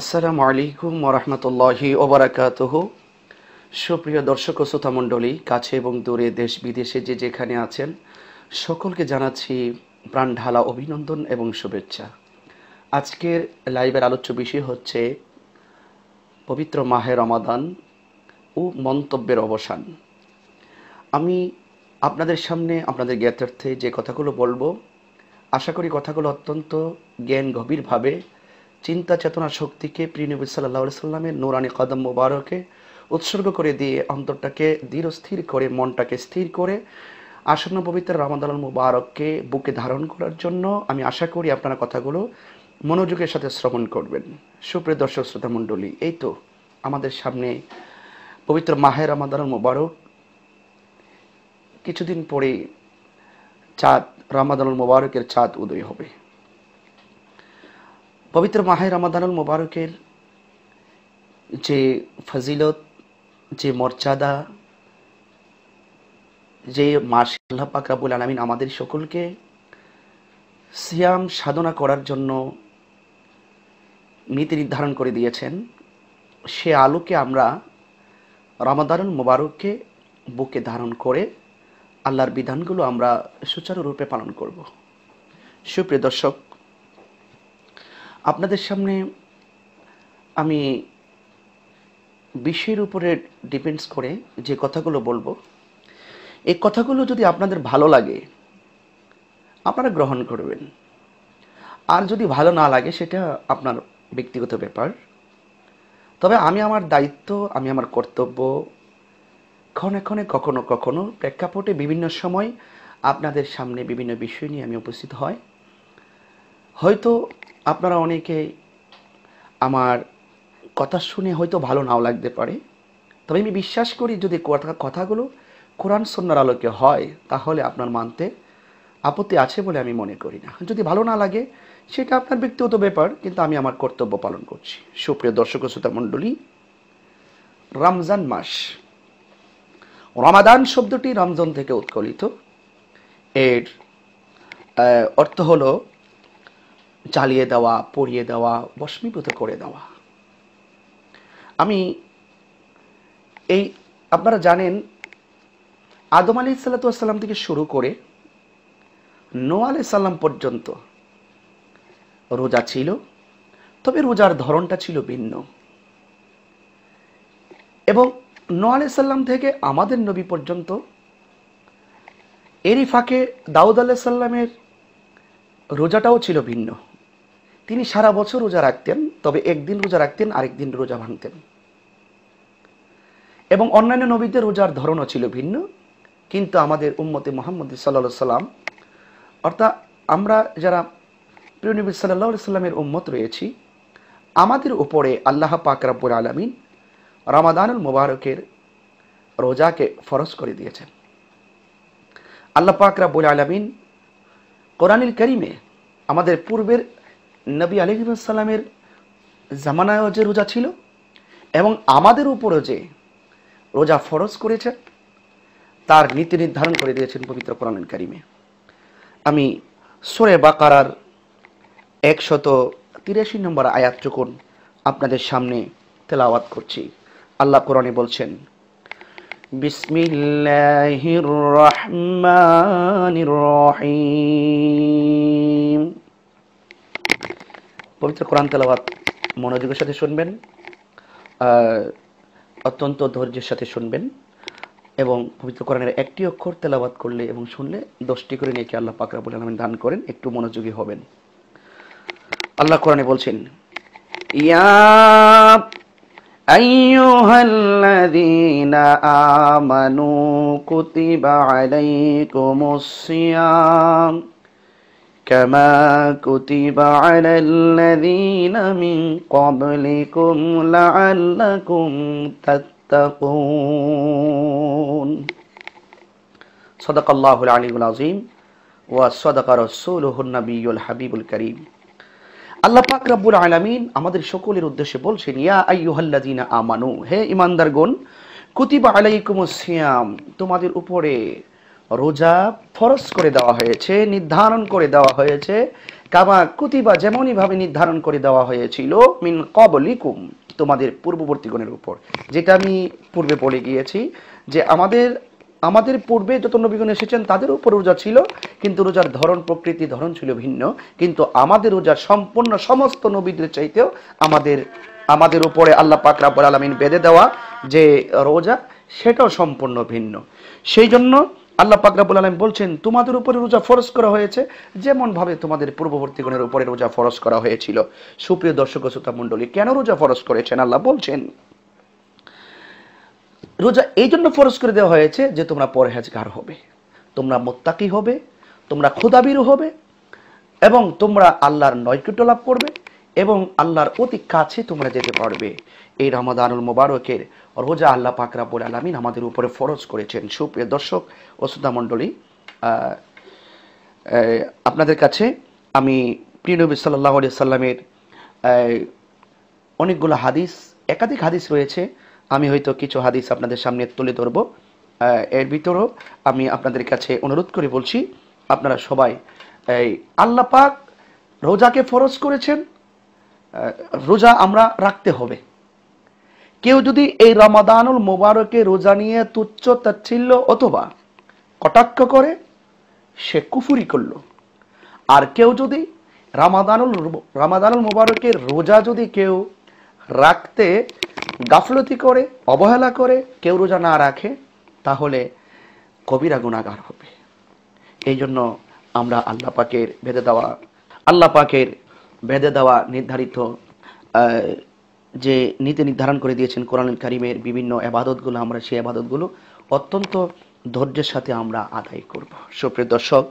আসসালামু আলাইকুম ওয়া রাহমাতুল্লাহি ওয়া বারাকাতুহু। সুপ্রিয় দর্শক ও শ্রোতা মণ্ডলী, কাছে এবং দূরে দেশ বিদেশে যে যেখানে আছেন সকলকে জানাচ্ছি প্রাণ ঢালা অভিনন্দন এবং শুভেচ্ছা। আজকের লাইভের আলোচ্য বিষয় হচ্ছে পবিত্র মাহে রমাদান ও মন্তব্যের অবসান। আমি আপনাদের সামনে আপনাদের জ্ঞাতার্থে যে কথাগুলো বলবো, আশা করি কথাগুলো অত্যন্ত জ্ঞান গভীরভাবে চিন্তা চেতনা শক্তিকে প্রিয় নবী সাল্লাল্লাহু আলাইহি সাল্লামের নূরানি কদম মোবারকে উৎসর্গ করে দিয়ে অন্তরটাকে দৃঢ় স্থির করে মনটাকে স্থির করে আসন্ন পবিত্র রমাদানুল মুবারককে বুকে ধারণ করার জন্য আমি আশা করি আপনারা কথাগুলো মনোযোগের সাথে শ্রবণ করবেন। সুপ্রিয় দর্শক শ্রোতা মণ্ডলী, এই তো আমাদের সামনে পবিত্র মাহে রমাদানুল মুবারক, কিছুদিন পরে চাঁদ রমাদানুল মুবারকের চাঁদ উদয় হবে। পবিত্র মাহে রমাদানুল মুবারকের যে ফজিলত, যে মর্যাদা, যে মাসে আল্লাহ পাক রাব্বুল আলামিন আমাদের সকলকে সিয়াম সাধনা করার জন্য নীতি নির্ধারণ করে দিয়েছেন, সে আলোকে আমরা রমাদানুল মুবারককে বুকে ধারণ করে আল্লাহর বিধানগুলো আমরা সুচারুরূপে পালন করব। সুপ্রিয় দর্শক, আপনাদের সামনে আমি বিষয়ের উপরে ডিপেন্ডস করে যে কথাগুলো বলবো, এই কথাগুলো যদি আপনাদের ভালো লাগে আপনারা গ্রহণ করবেন, আর যদি ভালো না লাগে সেটা আপনার ব্যক্তিগত ব্যাপার। তবে আমি আমার দায়িত্ব, আমি আমার কর্তব্য ক্ষণে ক্ষণে কখনো কখনো প্রেক্ষাপটে বিভিন্ন সময় আপনাদের সামনে বিভিন্ন বিষয় নিয়ে আমি উপস্থিত হই। হয়তো আপনারা অনেকে আমার কথা শুনে হয়তো ভালো নাও লাগতে পারে, তবে আমি বিশ্বাস করি যদি কথাগুলো কোরআন সুন্নাহর আলোকে হয় তাহলে আপনার মানতে আপত্তি আছে বলে আমি মনে করি না। যদি ভালো না লাগে সেটা আপনার ব্যক্তিগত ব্যাপার, কিন্তু আমি আমার কর্তব্য পালন করছি। সুপ্রিয় দর্শক ও শ্রোতা মণ্ডলী, রমজান মাস, রমাদান শব্দটি রমজান থেকে উৎকলিত। এর অর্থ হলো জ্বালিয়ে দেওয়া, পড়িয়ে দেওয়া, ভস্মীভূত করে দেওয়া। আমি এই আপনারা জানেন আদম আলাইহিস সালাতু ওয়াস সালাম থেকে শুরু করে নূহ আলাইহিস সালাম পর্যন্ত রোজা ছিল, তবে রোজার ধরনটা ছিল ভিন্ন। এবং নূহ আলাইহিস সালাম থেকে আমাদের নবী পর্যন্ত এরই ফাঁকে দাউদ আলাইহিস সালামের রোজাটাও ছিল ভিন্ন। তিনি সারা বছর রোজা রাখতেন, তবে একদিন রোজা রাখতেন আরেকদিন রোজা ভাঙতেন। এবং অন্যান্য নবীদের রোজার ধরনও ছিল ভিন্ন, কিন্তু আমাদের উম্মতে মুহাম্মদ সাল্লাল্লাহু আলাইহি সাল্লাম অর্থাৎ আমরা যারা প্রিয় নবী সাল্লাল্লাহু আলাইহি সাল্লামের উম্মত রয়েছি, আমাদের উপরে আল্লাহ পাক রব্বুল আলামিন রমাদানুল মুবারকের রোজাকে ফরজ করে দিয়েছেন। আল্লাহ পাক রব্বুল আলামিন কোরআনুল কারীমে আমাদের পূর্বের নবী আলাইহিস সালামের জামানায়ও যে রোজা ছিল এবং আমাদের উপরও যে রোজা ফরজ করেছেন তার নীতি নির্ধারণ করে দিয়েছেন পবিত্র কোরআনুল কারীমে। আমি সূরা বাকারার 183 নম্বর আয়াত যখন আপনাদের সামনে তেলাওয়াত করছি, আল্লাহ কোরআনে বলছেন, বিসমিল্লাহির রহমানির রহিম। পবিত্র কোরআন তেলাওয়াত মনোযোগের সাথে শুনবেন, অত্যন্ত ধৈর্যের সাথে শুনবেন, এবং পবিত্র কোরআনের একটি অক্ষর তেলাওয়াত করলে এবং শুনলে 10টি করে নেকি আল্লাহ পাক রাব্বুল আলামিন দান করেন। একটু মনোযোগী হবেন। আল্লাহ কোরআনে বলছেন, ইয়া আইয়ুহাল্লাযীনা আমানু কুতিবা আলাইকুমুস সিয়াম কামা কুতিবা আলাল্লাযীনা মিন ক্বাবলিকুম লাআল্লাকুম তাত্তাকুন। সাদাকাল্লাহুল আলিউল আযীম ওয়া সাদাকা রাসূলুহুন নাবিয়ুল হাবিবুল কারীম। আল্লাহ পাক রাব্বুল আলামিন আমাদের সকলের উদ্দেশ্যে বলছেন, ইয়া আইয়ুহাল্লাযীনা আমানু, হে ঈমানদারগণ, কুতিবা আলাইকুমুস সিয়াম, তোমাদের উপরে রোজা ফরজ করে দেওয়া হয়েছে, নির্ধারণ করে দেওয়া হয়েছে, কামা কুতিবা যেমনইভাবে নির্ধারণ করে দেওয়া হয়েছিল মিন ক্বাবলিকুম তোমাদের পূর্ববর্তীগণের উপর, যেটা আমি পূর্বে পড়ে গিয়েছি যে আমাদের আমাদের পূর্বে যত নবীগণ এসেছেন তাদের উপর রোজা ছিল, কিন্তু রোজার ধরন প্রকৃতি ধরন ছিল ভিন্ন, কিন্তু আমাদের রোজা সম্পূর্ণ সমস্ত নবীদের চাইতেও আমাদের আমাদের উপরে আল্লাহ পাক রাব্বুল আলামিন বেঁধে দেওয়া যে রোজা সেটাও সম্পূর্ণ ভিন্ন। সেই জন্য আল্লাহ পাক রাব্বুল আলামিন বলছেন তোমাদের উপরে রোজা ফরজ করা হয়েছে যেমনভাবে তোমাদের পূর্ববর্তীগণের উপরে রোজা ফরজ করা হয়েছিল। সুপ্রিয় দর্শক ও শ্রোতা মণ্ডলী, কেন রোজা ফরজ করেছেন? আল্লাহ বলছেন রোজা এই জন্য ফরজ করে দেওয়া হয়েছে যে তোমরা পরহেজগার হবে, তোমরা মুত্তাকি হবে, তোমরা খোদাবিরু হবে এবং তোমরা আল্লাহর নৈকট্য লাভ করবে এবং আল্লাহর অতি কাছে তোমরা যেতে পারবে। এই রমাদানুল মোবারকের রোজা আল্লাহ পাক রাব্বুল আলামিন আমাদের উপরে ফরজ করেছেন। সুপ্রিয় দর্শক ও শ্রোতা মণ্ডলী, আপনাদের কাছে আমি প্রিয় নবী সাল্লাল্লাহু আলাইহি সাল্লামের অনেকগুলো হাদিস, একাধিক হাদিস রয়েছে, আমি হয়তো কিছু হাদিস আপনাদের সামনে তুলে ধরব। এর ভিতরেও আমি আপনাদের কাছে অনুরোধ করে বলছি, আপনারা সবাই আল্লাহ পাক রোজাকে ফরজ করেছেন, রোজা আমরা রাখতে হবে। কেউ যদি এই রমাদানুল মোবারকে রোজা নিয়ে তুচ্ছ তাচ্ছিল্য অথবা কটাক্ষ করে, সে কুফরি করল। আর কেউ যদি রমাদানুল মোবারকের রোজা যদি কেউ রাখতে গাফলতি করে, অবহেলা করে, কেউ রোজা না রাখে, তাহলে কবিরা গুনাহগার হবে। এই জন্য আমরা আল্লাহ পাকের বেঁধে দেওয়া নির্ধারিত যে নীতি নির্ধারণ করে দিয়েছেন কোরআন কারিমের বিভিন্ন ইবাদতগুলো, আমরা সেই ইবাদতগুলো অত্যন্ত ধৈর্যের সাথে আমরা আদায় করব। সুপ্রিয় দর্শক,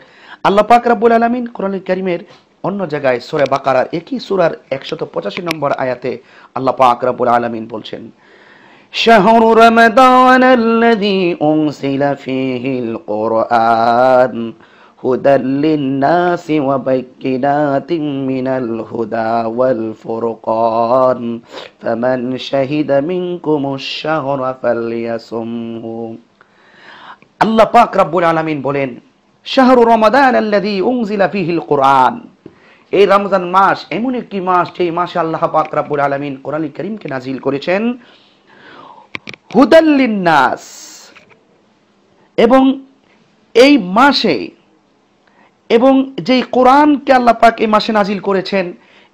আল্লাহ পাক রাব্বুল আলামিন কোরআন কারিমের অন্য জায়গায় সূরা বাকারার একই সূরার 185 নম্বর আয়াতে আল্লাহ পাক রব্বুল আলামিন বলছেন শাহরু রমাদানাল্লাযী উনসিলা ফীহিল কুরআন হুদাল লিন-নাসি ওয়া বাইয়িনাতিম মিনাল হুদা ওয়াল ফুরকান ফামান শাহিদা মিনকুমুশ শাহরা ফালইয়াসুমহু। আল্লাহ পাক রব্বুল আলামিন বলেন শাহরু রমাদানাল্লাযী উনসিলা ফীহিল কুরআন, এই রমজান মাস এমন একটি মাস সেই মাসে আল্লাহ পাক রাব্বুল আলামিন কোরআন কারীমকে নাজিল করেছেন হুদাল লিন-নাস, এবং এই মাসে এবং যেই কোরআনকে আল্লাহ পাক এই মাসে নাজিল করেছেন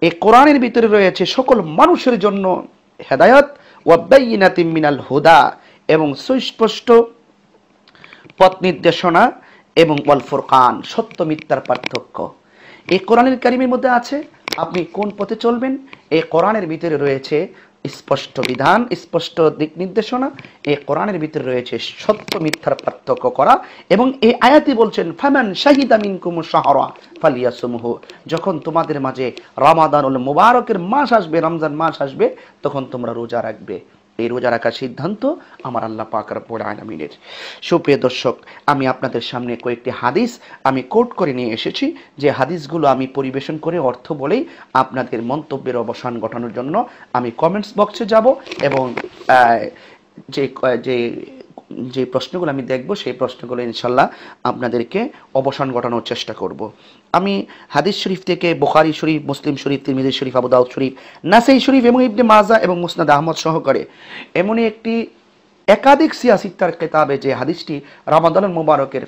এই কোরআনের ভিতরে রয়েছে সকল মানুষের জন্য হেদায়েত ওয়া বাইয়িনাতিম মিনাল হুদা এবং সুস্পষ্ট পথ নির্দেশনা এবং ওয়াল ফুরকান সত্য মিথ্যার পার্থক্য। এই কোরআনের কারিমের মধ্যে আছে আপনি কোন পথে চলবেন, এই কোরআনের ভিতরে রয়েছে স্পষ্ট বিধান, স্পষ্ট দিক নির্দেশনা, এই কোরআনের ভিতরে রয়েছে সত্য মিথ্যার পার্থক্য করা। এবং এই আয়াতই বলছেন ফামান শাহিদা মিনকুমুশ শাহরা ফালইয়াসুমহু, যখন তোমাদের মাঝে রমাদানুল মুবারকের মাস আসবে, রমজান মাস আসবে, তখন তোমরা রোজা রাখবে। এই রোজা রাখার সিদ্ধান্ত আমার আল্লাহ পাক রব্বুল আলামিনের। সুপ্রিয় দর্শক, আমি আপনাদের সামনে কয়েকটি হাদিস আমি কোট করে নিয়ে এসেছি, যে হাদিসগুলো আমি পরিবেশন করে অর্থ বলেই আপনাদের মন্তব্যের অবসান ঘটানোর জন্য আমি কমেন্টস বক্সে যাব এবং যে যে যে প্রশ্নগুলো আমি দেখব সেই প্রশ্নগুলো ইনশাল্লাহ আপনাদেরকে অবসান ঘটানোর চেষ্টা করব। আমি হাদিস শরীফ থেকে বুখারী শরীফ, মুসলিম শরীফ, তিরমিজি শরীফ, আবু দাউদ শরীফ, নাসাই শরীফ এবং ইবনে মাজা এবং মুসনাদ আহমদ সহকারে এমনই একটি একাধিক সিয়াসিত্তার কিতাবে যে হাদিসটি রমাদানুল মোবারকের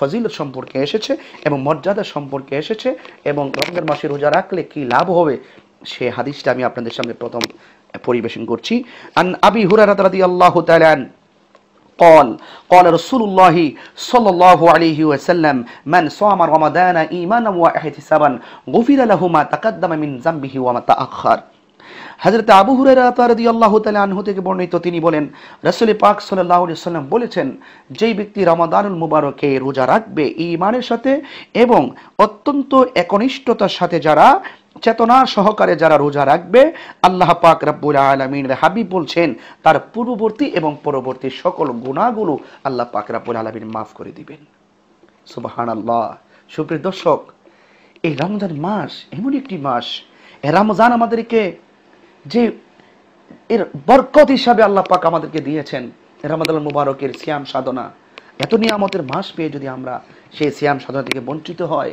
ফজিলত সম্পর্কে এসেছে এবং মর্যাদা সম্পর্কে এসেছে এবং রমজান মাসে রোজা রাখলে কী লাভ হবে, সে হাদিসটা আমি আপনাদের সামনে প্রথম পরিবেশন করছি। আন আবি হুরায়রা রাদিয়াল্লাহু তাআলা قال رسول الله صلى الله عليه وسلم من صام رمضان إيمانا واحتسابا غفر له ما تقدم من ذنبه وما تأخر। হযরত আবু হুরায়রা রাদিয়াল্লাহু তাআলা আনহু থেকে বর্ণিত, তিনি বলেন রাসূল পাক সাল্লাল্লাহু আলাইহি ওয়াসাল্লাম বলেছেন যেই ব্যক্তি রমাদানুল মুবারকে রোজা রাখবে ঈমানের সাথে এবং অত্যন্ত একনিষ্ঠতার সাথে, যারা চেতনা সহকারে যারা রোজা রাখবে, আল্লাহ পাক রব্বুল আলামিনের হাবিব বলছেন তার পূর্ববর্তী এবং পরবর্তী সকল গুনাহগুলো আল্লাহ পাক রব্বুল আলামিন মাফ করে দিবেন। সুবহানাল্লাহ। সুপ্রিয় দর্শক, এই রমজান মাস এমন একটি মাস, এই রমজান আমাদেরকে যে এর বরকত হিসাবে আল্লাহ পাক আমাদেরকে দিয়েছেন, রমাদান মুবারকের সিয়াম সাধনা, এত নিয়ামতের মাস পেয়ে যদি আমরা সেই সিয়াম সাধনা থেকে বঞ্চিত হয়,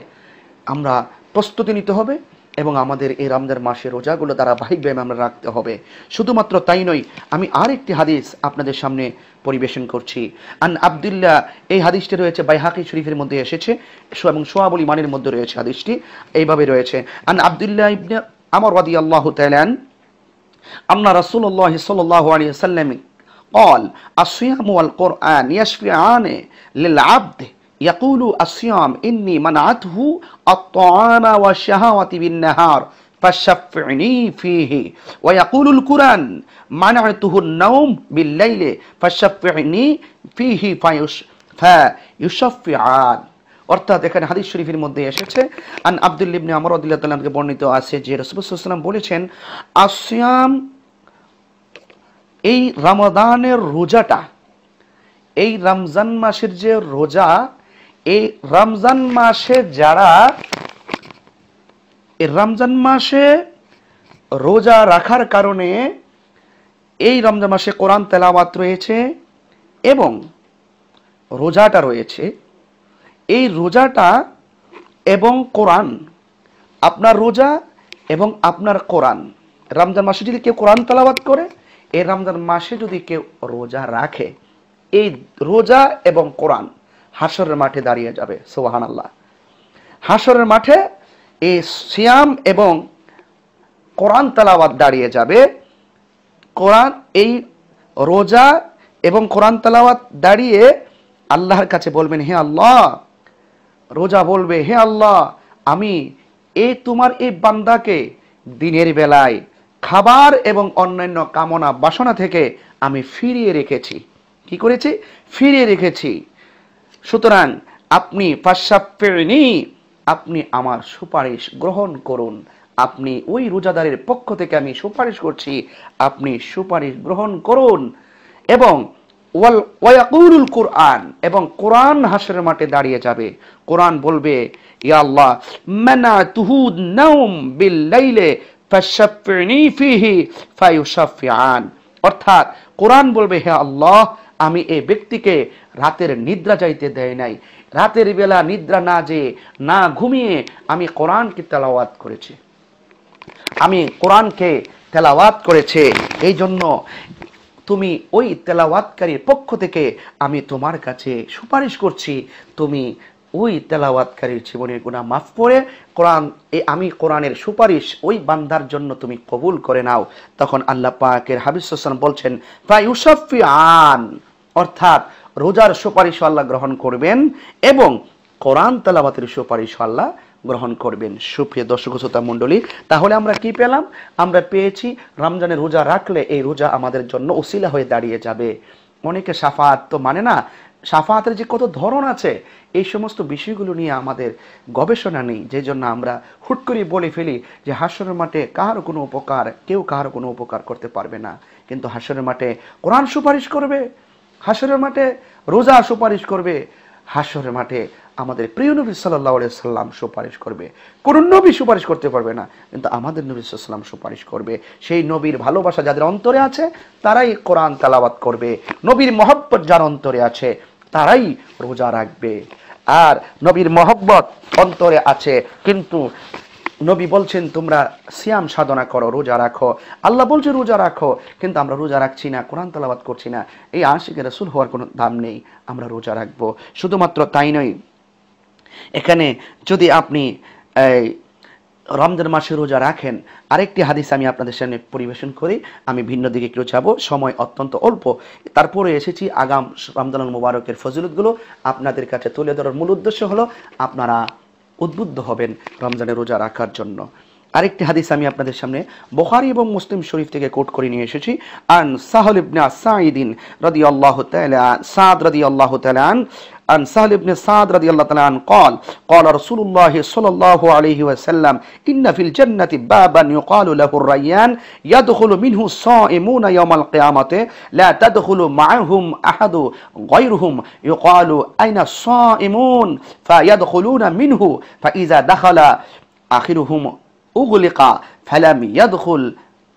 আমরা प्रस्तुति निते होबे एबं आमादेर ए रमजान मासे रोजागुलो धाराबाहिकभाबे आमरा राखते होबे। शुधुमात्र ताई नय, आमी आरेकटी हादिस आपनादेर सामने परिवेशन करछि। आन आब्दुल्लाह, ए हादिसटी रयेछे बायहाकी शरीफेर मध्ये एसेछे एबं शुआबुल ईमानेर मध्ये रयेछे हादिसटी, एइभाबे रयेछे आन आब्दुल्लाह इब्ने आमर रादियाल्लाहु ताआला अन्ना रसूलुल्लाह सल्लल्लाहु अलैहि वसल्लम قال الصيام والقرآن يشفعان للعبد يقول الصيام إني منعته الطعام والشهوة بالنهار فشفعني فيه ويقول القرآن منعته النوم بالليل فشفعني فيه فيشفعان। অর্থাৎ এখানে হাদিস শরীফের মধ্যে এসেছে আন আব্দুল্লাহ ইবনে আমর রাদিয়াল্লাহু তাআলা থেকে বর্ণিত আছে যে রাসূলুল্লাহ সাল্লাল্লাহু আলাইহি ওয়াসাল্লাম বলেছেন আসিয়াম, এই রমাদানের রোজাটা, এই রমজান মাসের যে রোজা, এই রমজান মাসে যারা এই রমজান মাসে রোজা রাখার কারণে এই রমজান মাসে কোরআন তেলাওয়াত রয়েছে এবং রোজাটা রয়েছে, এই রোজাটা এবং কোরআন, আপনার রোজা এবং আপনার কোরআন, রমজান মাসে যদি কেউ কোরআন তেলাওয়াত করে, এই রমজান মাসে যদি কেউ রোজা রাখে, এই রোজা এবং কোরআন হাসরের মাঠে দাঁড়িয়ে যাবে। সুবহানাল্লাহ, হাসরের মাঠে এই সিয়াম এবং কোরআন তেলাওয়াত দাঁড়িয়ে যাবে, কোরআন এই রোজা এবং কোরআন তেলাওয়াত দাঁড়িয়ে আল্লাহর কাছে বলবেন, হে আল্লাহ, রোজা বলবে, হে আল্লাহ, আমি এই তোমার এই বান্দাকে দিনের বেলায় খাবার এবং অন্যান্য কামনা বাসনা থেকে আমি ফিরিয়ে রেখেছি, কি করেছি, ফিরিয়ে রেখেছি, সুতরাং আপনি ফাশাফিনি, আপনি আমার সুপারিশ গ্রহণ করুন, আপনি ওই রোজাদারের পক্ষ থেকে আমি সুপারিশ করছি, আপনি সুপারিশ গ্রহণ করুন। এবং ওয়াল ওয়ায়াকুলুল কুরআন, এবং কোরআন হাসরের মাঠে দাঁড়িয়ে যাবে, কোরআন বলবে, ইয়া আল্লাহ, মানাতুহু নাওম বিল লাইলে ফাশফিনি ফিহি ফায়ুশফিআন। অর্থাৎ কোরআন বলবে, হে আল্লাহ, আমি এই ব্যক্তিকে রাতের নিদ্রা যাইতে দেই নাই, রাতের বেলা নিদ্রা না যেয়ে না ঘুমিয়ে আমি কোরআনকে তেলাওয়াত করেছি, আমি কোরআনকে তেলাওয়াত করেছে, এই জন্য তুমি ওই তেলাওয়াতকারীর পক্ষ থেকে আমি তোমার কাছে সুপারিশ করছি, তুমি ওই তেলাওয়াতকারীর জীবনের গুনাহ মাফ করে কোরআন, আমি কোরআনের সুপারিশ ওই বান্দার জন্য তুমি কবুল করে নাও। তখন আল্লাহ পাকের হাবিব সাল্লাল্লাহু আলাইহি ওয়াসাল্লাম বলছেন ফায়ুশফিআন, অর্থাৎ রোজার সুপারিশ আল্লাহ গ্রহণ করবেন এবং কোরআন তেলাওয়াতের সুপারিশ আল্লাহ গ্রহণ করবেন। সুপ্রিয় দর্শক শ্রোতা মণ্ডলী, তাহলে আমরা কি পেলাম? আমরা পেয়েছি রমজানে রোজা রাখলে এই রোজা আমাদের জন্য ওসিলা হয়ে দাঁড়িয়ে যাবে। অনেকে শাফাআত তো মানে না, শাফাআতের যে কত ধরন আছে এই সমস্ত বিষয়গুলো নিয়ে আমাদের গবেষণা নেই, যে জন্য আমরা হুট করে বলে ফেলি যে হাসরের মাঠে কারো কোনো উপকার, কেউ কারো কোনো উপকার করতে পারবে না, কিন্তু হাসরের মাঠে কোরআন সুপারিশ করবে, হাসরের মাঠে রোজা সুপারিশ করবে, হাসরের মাঠে আমাদের প্রিয় নবী সাল্লাল্লাহু আলাইহি সাল্লাম সুপারিশ করবে। কোন নবী সুপারিশ করতে পারবে না, কিন্তু আমাদের নবী সাল্লাল্লাহু আলাইহি সাল্লাম সুপারিশ করবে। সেই নবীর ভালোবাসা যাদের অন্তরে আছে তারাই কোরআন তেলাওয়াত করবে, নবীর মহব্বত যার অন্তরে আছে তারাই রোজা রাখবে, আর নবীর মহব্বত অন্তরে আছে কিন্তু নবী বলছেন তোমরা সিয়াম সাধনা করো, রোজা রাখো, আল্লাহ বলছে রোজা রাখো, কিন্তু আমরা রোজা রাখছি না, কোরআন তেলাওয়াত করছি না, এই আশিকে রাসূল হওয়ার কোনো দাম নেই। আমরা রোজা রাখবো। শুধুমাত্র তাই নয়, এখানে যদি আপনি রমজান মাসে রোজা রাখেন, আরেকটি হাদিস আমি আপনাদের সামনে পরিবেশন করি, আমি ভিন্ন দিকে একটু যাব, সময় অত্যন্ত অল্প, তারপরে এসেছি আগাম রমজানুল মুবারকের ফজিলতগুলো আপনাদের কাছে তুলে ধরার মূল উদ্দেশ্য হলো আপনারা উদ্বুদ্ধ হবেন রমজানে রোজা রাখার জন্য। আরেকটি হাদিস আমি আপনাদের সামনে বুখারী এবং মুসলিম শরীফ থেকে কোট করে নিয়ে এসেছি। আন সাহল ইবনে সাঈদ রাদিয়াল্লাহু তাআলা সাদ রাদিয়াল্লাহু তাআলা আন সাহল ইবনে সাদ রাদিয়াল্লাহু তাআলা قال قال رسول الله صلى الله عليه وسلم ان في الجنه بابا يقال له الريان يدخل منه الصائمون يوم القيامه لا تدخل معهم احد غيرهم يقال اين الصائمون فيدخلون منه فاذا دخل اخرهم উগলিকা ফালাম ইয়াদখুল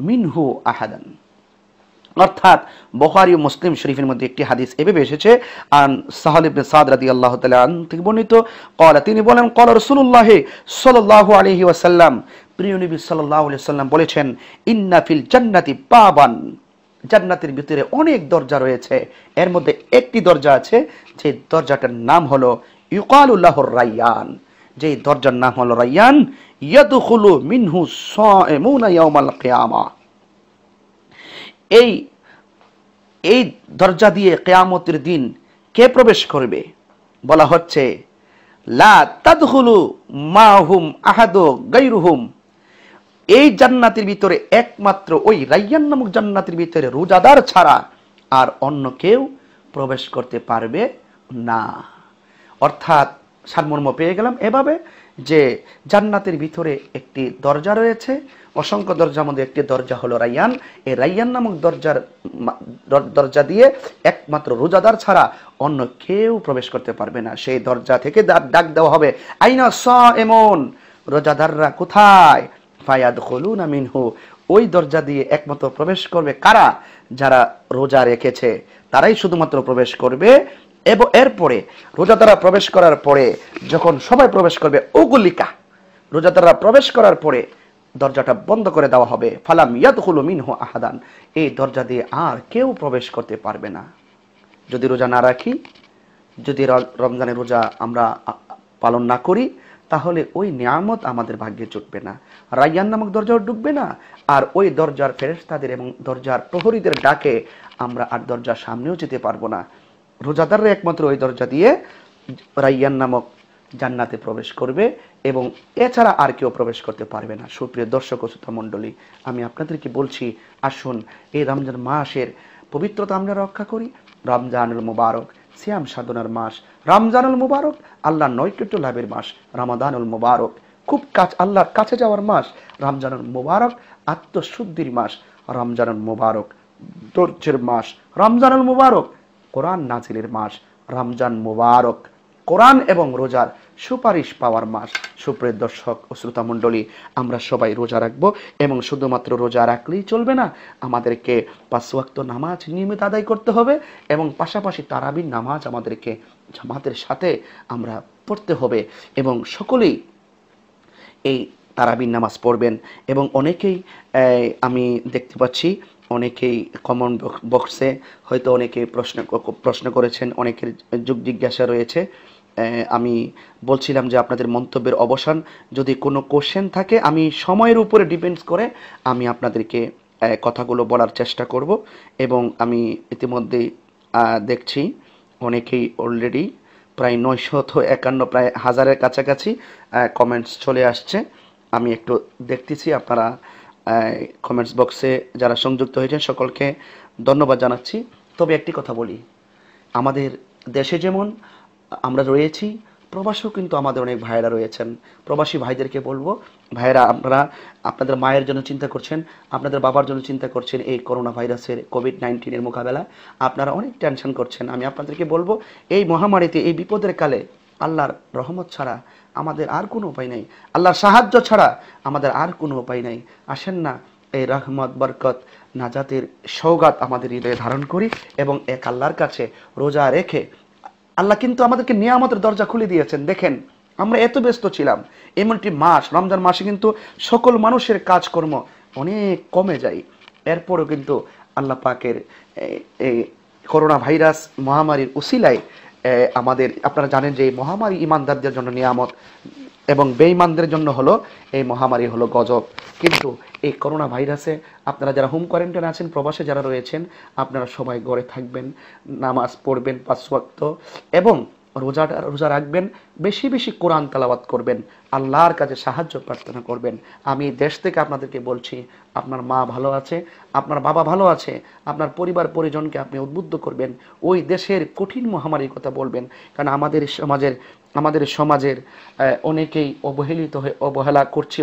মিনহু আহাদান। अर्थात बुखारी और मुस्लिम शरीफर मध्य एक हादिस एभाबे एसेছে আন সাহল ইবনে সাদ রাদিয়াল্লাহু তাআলা আন থেকে বর্ণিত ক্বালা তিনি বলেন ক্বালা রাসূলুল্লাহ সাল্লাল্লাহু আলাইহি ওয়াসাল্লাম প্রিয় নবী সাল্লাল্লাহু আলাইহি ওয়াসাল্লাম বলেছেন ইন্না ফিল জান্নাতি বাবান জান্নাতের ভিতরে অনেক দরজা রয়েছে এর মধ্যে একটি দরজা আছে যে দরজাটার নাম হলো ইউকালু লাহুর রায়্যান যে দরজার নাম হলো রায়্যান ইয়াদখুলু মিনহু সায়মুনা ইয়াউমাল কিয়ামাহ ए, ए दर्जा दिए कयामतेर दिन के प्रवेश करबे बला होच्छे ला तदखुलु माहुम अहादु गैरुहुम ए जन्नातेर भितरे एकमात्र ओई राय्यान नामक जन्नातेर भितरे रोजादार छाड़ा आर अन्य केउ प्रवेश करते पारबे ना अर्थात सारमर्म पेये गेलाम एभाबे जे जान्नातेर भितरे एकटी दरजा रयेछे असंख्य दरजार मध्य एकटी दरजा हलो राय्यान ए राय्यान नामक दरजार दरजा दिए एकमात्र रोजादार छाड़ा अन्य केउ प्रवेश करते पारबे ना सेई दरजा थेके डाक देওয়া হবে आइना साएमोन रोजादाररा कोथाय फायादखुलुना मिनहु ओई दरजा दिए एकमात्र प्रवेश करबे कारा जारा रोजा रेखेछे ताराई शुधुमात्र प्रवेश करबे एबो एरपरे रोजादारा प्रवेश करार परे जखन सबाई प्रवेश करबे उगुलिका रोजादारा प्रवेश करार परे दरजाटा बंद करे देওয়া হবে ফালাম ইয়াদখুলু মিনহু আহাদান এই দরজা দিয়ে আর কেউ প্রবেশ করতে পারবে না যদি রোজা না রাখি যদি রমজানের রোজা আমরা পালন না করি তাহলে ওই নিয়ামত আমাদের ভাগ্যে জুটবে না রায়্যান নামক দরজাও ঢুকবে না আর ওই দরজার ফেরেশতাদের এবং দরজার প্রহরীদের ডাকে আমরা আর দরজার সামনেও যেতে পারবো না रोजादार एकमात्र ओई दरजा दिए राय्यान नामक जान्नाते प्रवेश करबे एबं एछाड़ा आर केउ प्रवेश करते पारबे ना सुप्रिय दर्शक ओ श्रोता मंडली आमि आपनादेरके बोलछि आसुन एई रमजान मासेर पवित्रता आमरा रक्षा करी रमजानुल मुबारक सियाम साधनार मास रमजानुल मुबारक आल्लाहर नैकट्य लाभेर मास रमदानुल मुबारक खूब काछ आल्लाहर काछे जाओयार मास रमजानुल मुबारक आत्मशुद्धिर मास रमजानुल मुबारक धैर्येर मास रमजानुल मुबारक কোরআন নাজিলের মাস রমজান মুবারক কোরআন এবং রোজার সুপারিশ পাওয়ার মাস সুপ্রিয় দর্শক ও শ্রোতা মণ্ডলী আমরা সবাই রোজা রাখব এবং শুধুমাত্র রোজা রাখলেই চলবে না আমাদেরকে পাঁচ ওয়াক্ত নামাজ নিয়মিত আদায় করতে হবে এবং পাশাপাশি তারাবির নামাজ আমাদেরকে জামাতের সাথে আমরা পড়তে হবে এবং সকলেই এই তারাবির নামাজ পড়বেন এবং অনেকেই আমি দেখতে পাচ্ছি অনেকেই কমেন্ট বক্সে হয়তো অনেকে প্রশ্ন করেছেন অনেকের জিজ্ঞাসা রয়েছে আমি বলছিলাম যে আপনাদের মন্তব্যের অবসান যদি কোনো কোশ্চেন থাকে আমি সময়ের উপরে ডিপেন্ডস করে আমি আপনাদেরকে কথাগুলো বলার চেষ্টা করব এবং আমি ইতিমধ্যে দেখছি অনেকেই অলরেডি প্রায় 951 প্রায় হাজারের কাছাকাছি কমেন্টস চলে আসছে আমি একটু দেখতেছি আপনারা कमेंट्स बक्से जरा संयुक्त हो सकल के धन्यवाद जानाচ্ছি তবে একটি কথা বলি আমাদের দেশে যেমন আমরা রয়েছি প্রবাসীও কিন্তু আমাদের অনেক ভাইরা রয়েছেন প্রবাসী ভাইদেরকে বলবো ভাইরা আপনারা আপনাদের মায়ের জন্য চিন্তা করছেন আপনাদের বাবার জন্য চিন্তা করছেন এই করোনা ভাইরাসের কোভিড-19 এর মোকাবেলা আপনারা অনেক টেনশন করছেন আমি আপনাদেরকে বলবো এই মহামারীতে এই বিপদের কালে আল্লাহর রহমত ছাড়া আমাদের আর কোনো উপায় নাই আল্লাহর সাহায্য ছাড়া আমাদের আর কোনো উপায় নাই আসেন না এই রহমত বরকত নাজাতের সওগাত আমাদের হৃদয়ে ধারণ করি এবং এক আল্লাহর কাছে রোজা রেখে আল্লাহ কিন্তু আমাদেরকে নিয়ামতের দরজা খুলে দিয়েছেন দেখেন আমরা এত ব্যস্ত ছিলাম এমনটি মাস রমজান মাসে কিন্তু সকল মানুষের কাজকর্ম অনেক কমে যায় এরপরও কিন্তু আল্লাহ পাকের এই করোনা ভাইরাস মহামারীর উসিলায় আমাদের আপনারা জানেন যে মহামারী ইমানদারদের জন্য নিয়ামত এবং বেঈমানদের জন্য হলো এই মহামারী হলো গজব কিন্তু এই করোনা ভাইরাসে আপনারা যারা হোম কোয়ারেন্টাইন আছেন প্রবাসে যারা রয়েছেন আপনারা সবাই ঘরে থাকবেন নামাজ পড়বেন পাঁচ ওয়াক্ত এবং রোজা রাখবেন বেশি বেশি কোরআন তেলাওয়াত করবেন আল্লাহর কাছে সাহায্য প্রার্থনা করবেন আমি দেশ থেকে আপনাদেরকে বলছি আপনার মা ভালো আছে আপনার বাবা ভালো আছে আপনার পরিবার পরিজনকে আপনি উদ্বুদ্ধ করবেন ওই দেশের কঠিন মহামারীর কথা বলবেন কারণ আমাদের সমাজের অনেকেই অবহেলিত হয়ে অবহেলা করছে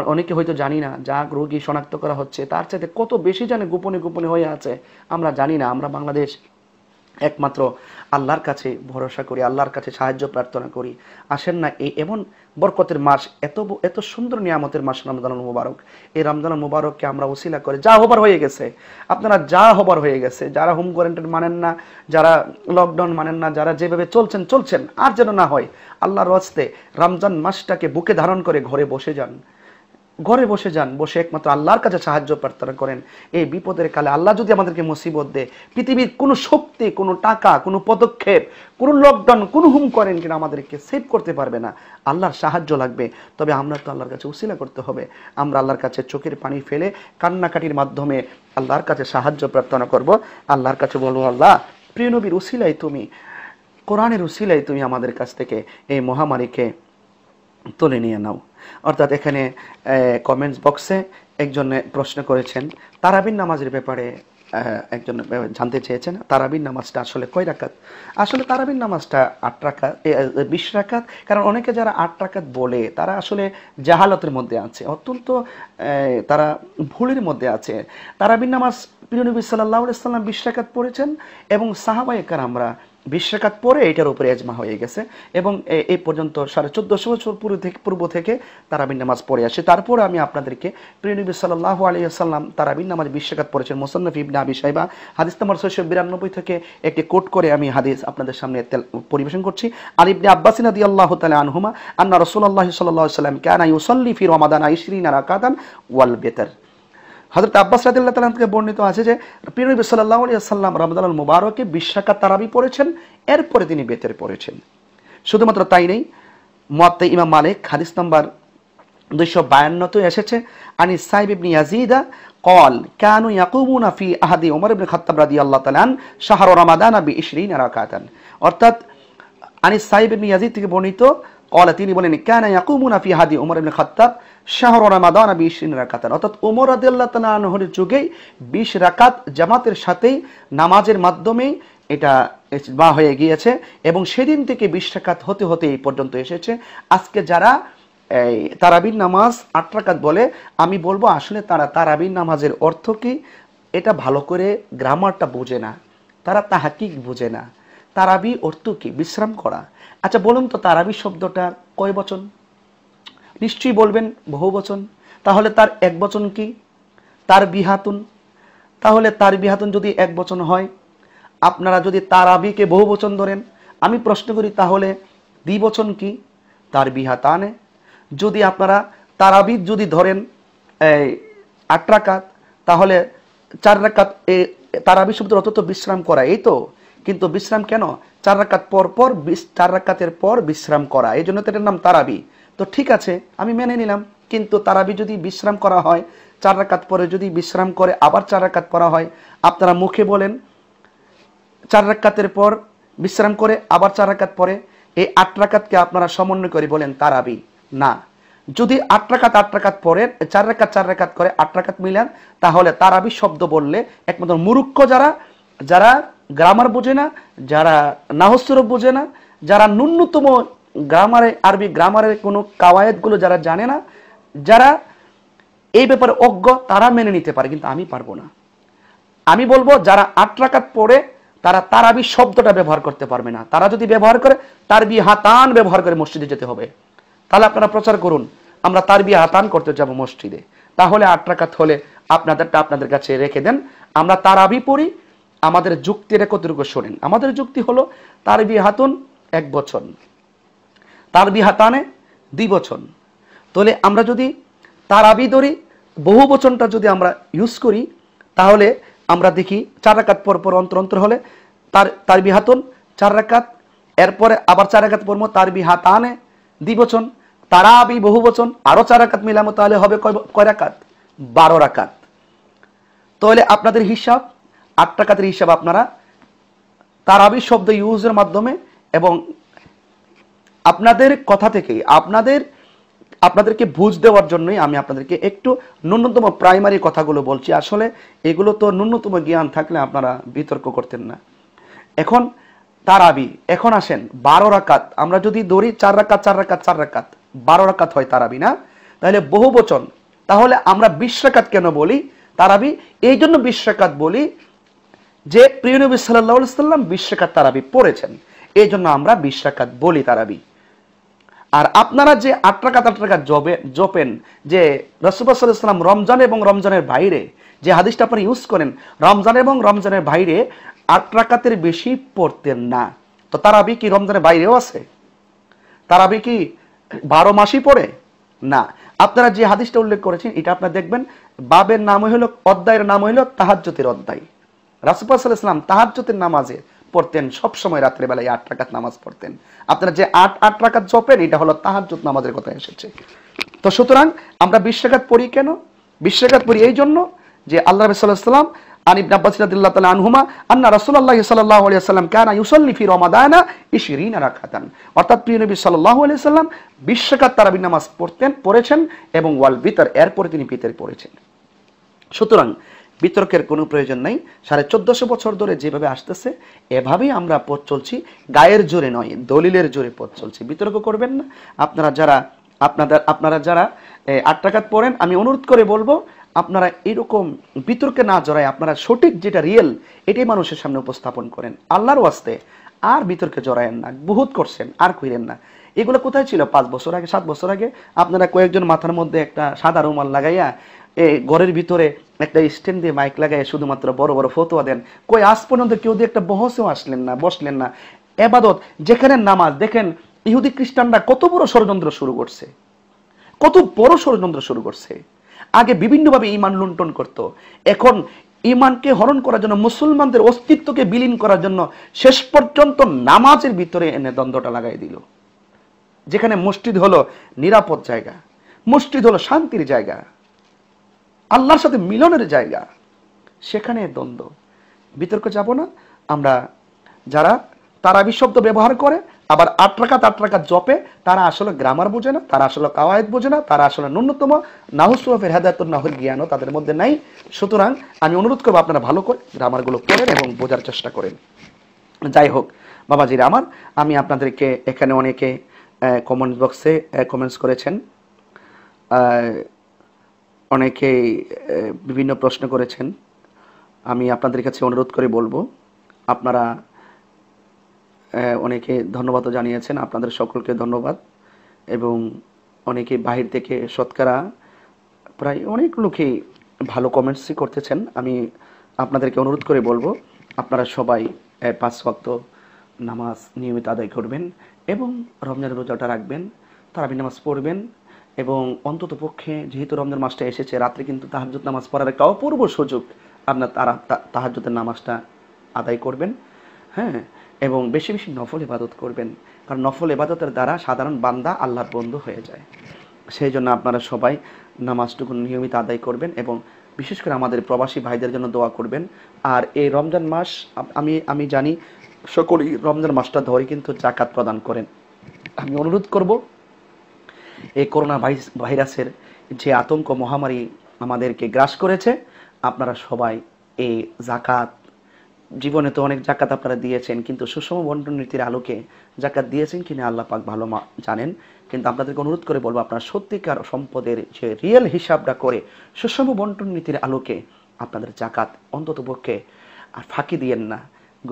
অনেকে হয়তো জানি না যা রোগী শনাক্ত করা হচ্ছে তার চাইতে কত বেশি জানে গোপনে গোপনে হয়ে আছে আমরা জানি না আমরা বাংলাদেশ एकमात्र आल्लाहर काछे भरोसा करी आल्लाहर काछे साहाय्य प्रार्थना करी। आसें ना ए एमन बरकतेर मास एतो एतो सुंदर नियामतेर मास रमजानुल मुबारक। ए रमजानुल मुबारक के आमरा वसिला करे जा होबार हये गेछे आपनारा जा होबार हये गेछे जारा होम क्वारेंटाइन मानेन ना जारा लकडाउन मानेन ना जारा जेभाबे चलछेन चलछेन आर जेन ना हय आल्लाहर हस्ते रमजान मासटाके बुके धारण करे घरे बसे जान बसे एकमात्र आल्लाहर काछे साहाय्य प्रार्थना करें। ए विपदेर काले आल्लाह जोदि आमादेरके मुसीबत दे पृथिबीर कोनो शक्ति कोनो टाका कोनो पदक्षेप कोनो लकडाउन कोनो हुम करें किना आमादेरके सेव करते पारबे ना आल्लाहर साहाय्य लागबे। तबे आमरा तो आल्लाहर काछे उसिला करते होबे आमरा आल्लाहर काछे चोखेर पानी फेले कान्नाकाटिर माध्यमे आल्लाहर काछे साहाय्य प्रार्थना करब। आल्लाहर काछे बोलबो आल्लाह प्रिय नबीर उसिलाय तुमी कुरानेर उसिलाय तुमी आमादेर काछ थेके ए महामारीके तुले निये नाओ। अर्थात एखाने कमेंट्स बक्से एकजने प्रश्न करेछेन तारावीर नामाजेर ब्यापारे एकजन जानते चेयेछेन तारावीर नामाजटा आसले कय राकात। आसले तारावीर नामाजटा 8 राकात 20 राकात। कारण अनेके जारा 8 राकात बोले तारा आसले जाहालतेर मध्ये आछे अत्यंत तारा भुलेर मध्ये आछे। तारावीर नामाज प्रिय नबी सल्लल्लाहु अलैहि वसल्लम 20 राकात पड़ेछेन एबं साहाबाए करामरा 20 राकात परे एटार उपरे इजमा हये गेछे एबं ए पर्यन्त 1450 बछर पूर्व थेके तारावीर नामाज पड़े आसे। तारपर आमि आपनादेरके प्रिय नबी सल्लल्लाहु अलैहि वसल्लम तारावीर नामाज 20 राकात पड़ेछेन मुसन्नफ इब्ने आबी शाइबा हादिस नम्बर 692 थेके एकटी कोट करे आमि हादिस आपनादेर सामने परिवेशन करछि। आन इब्ने अब्बास रदियल्लाहु ताआला अन्हुमा अन्ना रसूलुल्लाह सल्लल्लाहु अलैहि वसल्लम काना युसल्ली फी रमजान 20 राकातान वल बितर। हजरत अब्बास रदियल्लाहु ताआला अन्हु के वर्णित आछे जे प्रिय नबी सल्लल्लाहु अलैहि वसल्लम रमजानुल मुबारके 20 राकात तारावी पड़ेछेन एरपर तिनि बेतर पड़ेछेन। शुधुमात्र ताई नहीं मुआत्ता इमाम मालिक हादिस नम्बर 252 एसेछे आनी साइब इब्ने याजीदा قال كانوا يقومون في عهد عمر بن الخطاب رضي الله تعالى عنه شهر رمضان ب 20 ركعه। अर्थात आनी साइब इब्ने याजीद के वर्णित قال তিনি বলেন كان يقومون في عهد عمر بن الخطاب শাহর রমাদান 20 রাকাত। অর্থাৎ ওমর রাদিয়াল্লাহু তাআলা আনহুর যুগে 20 রাকাত জামাতের সাথে নামাজের মাধ্যমে এটা ইজমা হয়ে গিয়েছে এবং সেদিন থেকে 20 রাকাত হতে হতে এই পর্যন্ত এসেছে। আজকে যারা এই তারাবির নামাজ 8 রাকাত বলে আমি বলবো আসলে তারা তারাবির নামাজের অর্থ কি এটা ভালো করে গ্রামারটা বোঝে না তারা তাহকিক বোঝে না। তারাবি অর্থ কি বিশ্রাম করা। আচ্ছা বলুন তো তারাবি শব্দটা কয় বচন? निश्चय बोलें बहुवचन। ताहले तार एक वचन की तार बिहातुन। ताहले तार बिहातुन जो एक वचन है आपनारा जो ताराबी के बहुवचन धरें आमी प्रश्न करी ताहले द्विवचन की तार बिहाताने। जो आपनारा ताराबी जो धरें 8 राकात ताहले 4 राकात ताराबी शब्द अर्थ तो विश्राम करा एई तो किन्तु विश्राम केन 4 राकात पर 4 राकातेर पर विश्राम करा एजन्य तो एटार नाम ताराबी। तो ठीक आछे आमी मेने निलाम किन्तु तारावी जोदि विश्राम करा हय 4 राकात परे जोदि विश्राम करे आबार 4 राकात परा हय आपनारा मुखे बोलेन 4 राकातेर पर विश्राम करे आबार 4 राकात परे ए 8 राकातके आपनारा समन्वय करे बोलेन तारावी ना। जोदि 8 राकात परे 4 राकात करे 8 राकात मिलान ताहले तारावी शब्द बोलले एकमात्र मूर्ख जारा जारा ग्रामार बोझे ना जारा नाहसुरफ बोझे ना जारा न्यूनतम ग्रामारे आरबी ग्रामारे कोनो कावायदगुलो जारा जाने ना जारा ए ब्यापारे अज्ञ तारा मेने निते पारे किन्तु आमी पारबो ना। आमी बोलबो जारा 8 राकात पड़े तारा ताराबी शब्दटा व्यवहार करते पारबे ना। तारा जोदि व्यवहार करे तारबी हातान व्यवहार करे मस्जिदे जेते होबे। ताहले आपनारा प्रचार करुन आमरा तारबी हातान करते जाबो मस्जिदे। ताहले 8 राकात होले आपनादेरटा आपनादेर काछे रेखे देन आमरा ताराबी पढ़ी आमादेर जुक्तिटा कतটুকু শোনেন। आमादेर जुक्ति हलो तारबी हातुन एक बचन तारबी हाताने द्विवचन। तोले आम्रा जोदि ताराबी धरी बहुवचनटा जोदि आम्रा यूज करी ताहले आम्रा देखी 4 राकात पर पर अंतर अंतर होले तारबी हातुन 4 राकात एरपर आबार 4 राकात पर तारबी हाताने द्विवचन ताराबी बहुवचन आरो 4 राकात मिलामो ताहले होबे कय राकात 12 राकात। तोले आपनादेर हिसाब 8 राकातेर हिसाब आपनारा ताराबी शब्द यूजेर माध्यमे एबं আপনাদের কথা থেকে আপনাদের আপনাদেরকে বুঝ দেওয়ার জন্যই আমি আপনাদেরকে একটু ন্যূনতম প্রাইমারি কথাগুলো বলছি। আসলে এগুলো তো ন্যূনতম জ্ঞান থাকলে আপনারা বিতর্ক করতেন না। এখন তারাবি এখন আসেন 12 রাকাত আমরা যদি ধরি 4 রাকাত 4 রাকাত 4 রাকাত 12 রাকাত হয় তারাবি না তাহলে বহুবচন। তাহলে আমরা 20 রাকাত কেন বলি তারাবি এইজন্য 20 রাকাত বলি যে প্রিয় নবী সাল্লাল্লাহু আলাইহি ওয়াসাল্লাম 20 রাকাত তারাবি পড়েছেন, এইজন্য আমরা 20 রাকাত বলি তারাবি। আর আপনারা যে 8 রাকাত জপেন, যে রাসূলুল্লাহ সাল্লাল্লাহু আলাইহি ওয়াসাল্লাম রমজান এবং রমজানের বাইরে যে হাদিসটা আপনারা ইউজ করেন, রমজান এবং রমজানের বাইরে 8 রাকাতের বেশি পড়তেন না। তো তারাবি কি রমজানের বাইরেও আছে? তারাবি কি 12 মাসই পড়ে না? আপনারা যে হাদিসটা উল্লেখ করেছেন এটা আপনারা দেখবেন, বাবের নাম হলো, অধ্যায়ের নাম হলো তাহাজ্জুদের অধ্যায়। রাসূলুল্লাহ সাল্লাল্লাহু আলাইহি ওয়াসাল্লাম তাহাজ্জুদের নামাজে পড়তেন সব সময়, রাতের বেলায় 8 রাকাত নামাজ পড়তেন। আপনারা যে 8 রাকাত জপেন এটা হলো তাহাজ্জুদ নামাজের কথা এসেছে। তো সুতরাং আমরা 20 রাকাত পড়ি কেন? 20 রাকাত পড়ি এই জন্য যে আল্লাহ রাসূল সাল্লাল্লাহু আলাইহি ওয়াসাল্লাম আন ইবনে আব্বাস রাদিয়াল্লাহু তাআলা আনহুমা আন্না রাসূলুল্লাহ সাল্লাল্লাহু আলাইহি ওয়াসাল্লাম কানা ইউসাল্লি ফি রমাদানা 20 রাকাতান। অর্থাৎ প্রিয় নবী সাল্লাল্লাহু আলাইহি ওয়াসাল্লাম 20 রাকাত তারাবিহ নামাজ পড়েছেন এবং ওয়াল বিতর এরপরে তিনি বিতর পড়েছেন। সুতরাং বিতর্কের কোনো প্রয়োজন নাই। 1450 বছর ধরে যেভাবে আসতেছে এভাবেই আমরা পথ চলছি, গায়ের জোরে নয়, দলিলের জোরে পথ চলছি। বিতর্ক করবেন না। আপনারা যারা 8 রাকাত পড়েন, আমি অনুরোধ করে বলবো আপনারা এরকম বিতর্কে না জড়ায় আপনারা সঠিক যেটা রিয়েল এটাই মানুষের সামনে উপস্থাপন করেন। আল্লাহর ওয়াস্তে আর বিতর্কে জড়ায়েন না। বহুত করছেন, আর কইরেন না। এগুলো কোথায় ছিল 5 বছর আগে, 7 বছর আগে? আপনারা কয়েকজন মাথার মধ্যে একটা সাদা রুমাল লাগাইয়া এই ঘরের ভিতরে একটা স্ট্যান্ড দিয়ে মাইক লাগাইয়া শুধুমাত্র বড় বড় ফতোয়া দেন। কই আজ পর্যন্ত কেউ দিয়ে একটা বহসেও আসলেন না, বসলেন না। এবাদত যেখানে নামাজ, দেখেন ইহুদি খ্রিস্টানরা কত বড় ষড়যন্ত্র শুরু করছে, কত বড় ষড়যন্ত্র শুরু করছে। আগে বিভিন্নভাবে ইমান লুণ্ঠন করত, এখন ইমানকে হরণ করার জন্য, মুসলমানদের অস্তিত্বকে বিলীন করার জন্য শেষ পর্যন্ত নামাজের ভিতরে এনে দ্বন্দ্বটা লাগাই দিল। যেখানে মসজিদ হলো নিরাপদ জায়গা, মসজিদ হলো শান্তির জায়গা, আল্লাহর সাথে মিলনের জায়গা, সেখানে দ্বন্দ্ব। বিতর্ক যাব না। আমরা যারা তারাবি শব্দ ব্যবহার করে আবার 8 রাকাত জপে, তারা আসলে গ্রামার বোঝে না, তারা আসলে কাওয়ায়েদ বোঝে না, তারা আসলে ন্যূনতম নাহুসুফের হেদায়তুন নাহুল জ্ঞানও তাদের মধ্যে নাই। সুতরাং আমি অনুরোধ করবো আপনারা ভালো করে গ্রামারগুলো পড়েন এবং বোঝার চেষ্টা করেন। যাই হোক বাবাজিরা আমার, আমি আপনাদেরকে এখানে অনেকে কমেন্ট বক্সে কমেন্টস করেছেন, অনেকেই বিভিন্ন প্রশ্ন করেছেন। আমি আপনাদের কাছে অনুরোধ করে বলবো, আপনারা অনেকে ধন্যবাদও জানিয়েছেন, আপনাদের সকলকে ধন্যবাদ। এবং অনেকে বাহির থেকে শতকরা প্রায় অনেক লোকেই ভালো কমেন্টসই করতেছেন। আমি আপনাদেরকে অনুরোধ করে বলবো আপনারা সবাই 5 ওয়াক্ত নামাজ নিয়মিত আদায় করবেন এবং রমজান রোজাটা রাখবেন, তারাবি নামাজ পড়বেন। এবং অন্তত পক্ষে যেহেতু রমজান মাসটা এসেছে, রাত্রে কিন্তু তাহাজ্জুদ নামাজ পড়ার একটা অপূর্ব সুযোগ, আপনার তাহাজ্জুদের নামাজটা আদায় করবেন। হ্যাঁ, এবং বেশি বেশি নফল ইবাদত করবেন, কারণ নফল ইবাদতের দ্বারা সাধারণ বান্দা আল্লাহর বন্ধু হয়ে যায়। সেই জন্য আপনারা সবাই নামাজটুকু নিয়মিত আদায় করবেন এবং বিশেষ করে আমাদের প্রবাসী ভাইদের জন্য দোয়া করবেন। আর এই রমজান মাস, আমি জানি সকলেই রমজান মাসটা ধরে কিন্তু জাকাত প্রদান করেন। আমি অনুরোধ করব, এই করোনা ভাইরাসের যে আতঙ্ক মহামারী আমাদেরকে গ্রাস করেছে, আপনারা সবাই এই জাকাত, জীবনে তো অনেক জাকাত আপনারা দিয়েছেন, কিন্তু সুষম বন্টন নীতির আলোকে জাকাত দিয়েছেন কিনা আল্লাহ পাক ভালো জানেন। কিন্তু আপনাদেরকে অনুরোধ করে বলবো আপনারা সত্যিকার সম্পদের যে রিয়েল হিসাবটা করে সুষম বন্টন নীতির আলোকে আপনাদের জাকাত অন্তত পক্ষে আর ফাঁকি দিয়েন না,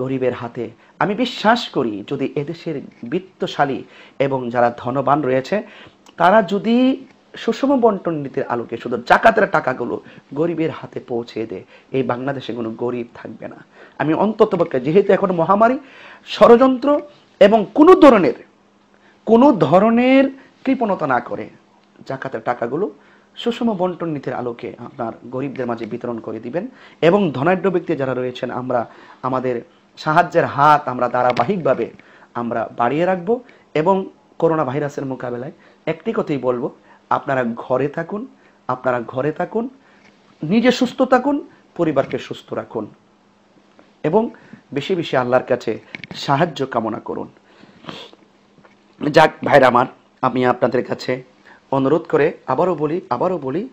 গরিবের হাতে। আমি বিশ্বাস করি যদি এদেশের বিত্তশালী এবং যারা ধনবান রয়েছে তারা যদি সুষম বন্টন নীতির আলোকে শুধু জাকাতের টাকাগুলো গরিবের হাতে পৌঁছে দেয়, এই বাংলাদেশে কোনো গরিব থাকবে না। আমি অন্ততপক্ষে, যেহেতু এখন মহামারী, ষড়যন্ত্র এবং কোনো ধরনের কৃপণতা না করে জাকাতের টাকাগুলো সুষম বন্টন নীতির আলোকে আপনার গরিবদের মাঝে বিতরণ করে দিবেন। এবং ধনাঢ্য ব্যক্তি যারা রয়েছেন, আমরা আমাদের সাহায্যের হাত আমরা ধারাবাহিকভাবে আমরা বাড়িয়ে রাখবো। এবং করোনা ভাইরাসের মোকাবেলায় একটি কথাই বলবো, আপনারা ঘরে থাকুন, নিজে সুস্থ থাকুন, পরিবারকে সুস্থ রাখুন এবং বেশি বেশি আল্লাহর কাছে সাহায্য কামনা করুন। যাক ভাইরা আমার, আমি আপনাদের কাছে অনুরোধ করে আবারও বলি,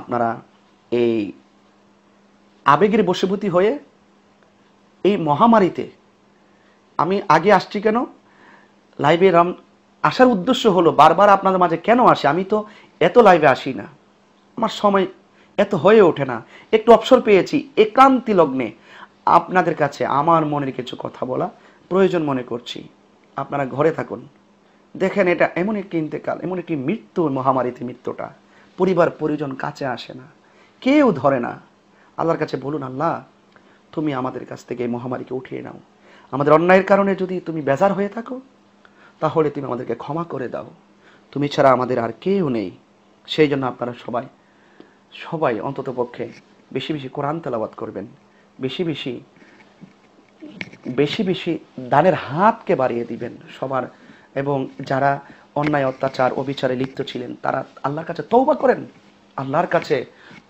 আপনারা এই আবেগের বশীভূত হয়ে এই মহামারীতে আমি আগে আসছি কেন লাইভে, আসার উদ্দেশ্য হলো বারবার আপনাদের মাঝে কেন আসে, আমি তো এত লাইভে আসি না, আমার সময় এত হয়ে ওঠে না, একটু অবসর পেয়েছি। এ ক্রান্তি লগ্নে আপনাদের কাছে আমার মনের কিছু কথা বলা প্রয়োজন মনে করছি। আপনারা ঘরে থাকুন। দেখেন এটা এমন একটি ইন্তেকাল, এমন একটি মৃত্যু, মহামারীতে মৃত্যুটা পরিবার পরিজন কাছে আসে না, কেউ ধরে না। আল্লাহর কাছে বলুন, আল্লাহ তুমি আমাদের কাছ থেকে এই মহামারীকে উঠিয়ে নাও। আমাদের অন্যায়ের কারণে যদি তুমি বেজার হয়ে থাকো তাহলে তুমি আমাদেরকে ক্ষমা করে দাও। তুমি ছাড়া আমাদের আর কেউ নেই। সেই জন্য আপনারা সবাই সবাই অন্তত পক্ষে বেশি বেশি কোরআন তেলাওয়াত করবেন, বেশি বেশি বেশি বেশি দানের হাতকে বাড়িয়ে দিবেন সবার। এবং যারা অন্যায় অত্যাচার অবিচারে লিপ্ত ছিলেন তারা আল্লাহর কাছে তওবা করেন, আল্লাহর কাছে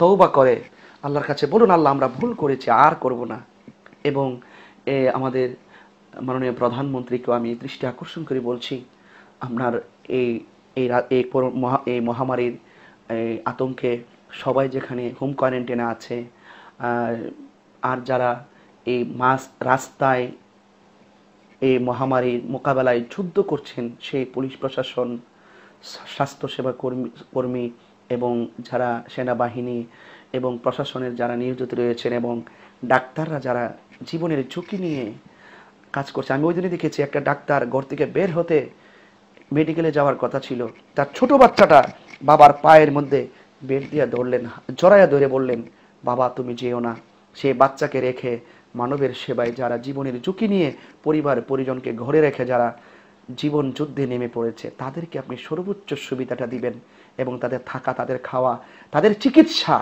তওবা করে আল্লাহর কাছে বলুন, আল্লাহ আমরা ভুল করেছি, আর করব না। এবং আমাদের মাননীয় প্রধানমন্ত্রীকেও আমি দৃষ্টি আকর্ষণ করে বলছি, আপনার এই এই এই মহামারীর আতঙ্কে সবাই যেখানে হোম কোয়ারেন্টাইনে আছে, আর যারা এই রাস্তায় এই মহামারীর মোকাবেলায় যুদ্ধ করছেন, সেই পুলিশ প্রশাসন, স্বাস্থ্যসেবা কর্মী এবং যারা সেনাবাহিনী এবং প্রশাসনের যারা নিয়োজিত রয়েছেন এবং ডাক্তাররা যারা জীবনের ঝুঁকি নিয়ে কাজ করছে। আমি ওই দিনই দেখেছি একটা ডাক্তার ঘর থেকে বের হতে মেডিকেলে যাওয়ার কথা ছিল, তার ছোট বাচ্চাটা বাবার পায়ের মধ্যে বের দিয়ে ধরলেন, জড়াইয়া ধরে বললেন, বাবা তুমি যেও না। সে বাচ্চাকে রেখে মানবের সেবায় যারা জীবনের ঝুঁকি নিয়ে পরিবার পরিজনকে ঘরে রেখে যারা জীবন যুদ্ধে নেমে পড়েছে তাদেরকে আপনি সর্বোচ্চ সুবিধাটা দিবেন এবং তাদের থাকা, তাদের খাওয়া, তাদের চিকিৎসা,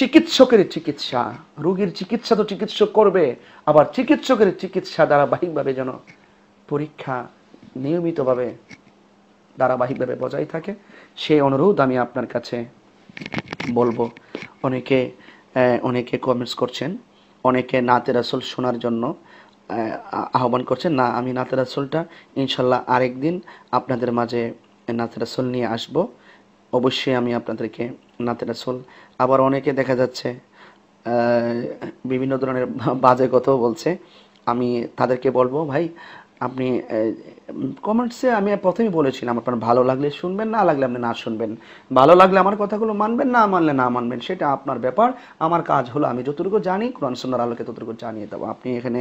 চিকিৎসকের চিকিৎসা, রোগীর চিকিৎসা তো চিকিৎসক করবে, আবার চিকিৎসকের চিকিৎসা ধারাবাহিকভাবে যেন পরীক্ষা নিয়মিতভাবে ধারাবাহিকভাবে বজায় থাকে, সেই অনুরোধ আমি আপনার কাছে বলবো। অনেকে অনেকে কমেন্টস করছেন, অনেকে নাতে রাসূল শোনার জন্য আহ্বান করছেন। না, আমি নাতে রাসূলটা ইনশাল্লাহ আরেকদিন আপনাদের মাঝে নাতে রাসূল নিয়ে আসব, অবশ্যই আমি আপনাদেরকে নাতে রাসূল। আবার অনেকে দেখা যাচ্ছে বিভিন্ন ধরনের বাজে কথাও বলছে, আমি তাদেরকে বলবো, ভাই আপনি কমেন্টসে আমি প্রথমেই বলেছিলাম আপনার ভালো লাগলে শুনবেন, না লাগলে আপনি না শুনবেন। ভালো লাগলে আমার কথাগুলো মানবেন, না মানলে না মানবেন, সেটা আপনার ব্যাপার। আমার কাজ হলো আমি যতটুকু জানি কোরআন সুন্নাহর আলোকে ততটুকু জানিয়ে দেবো। আপনি এখানে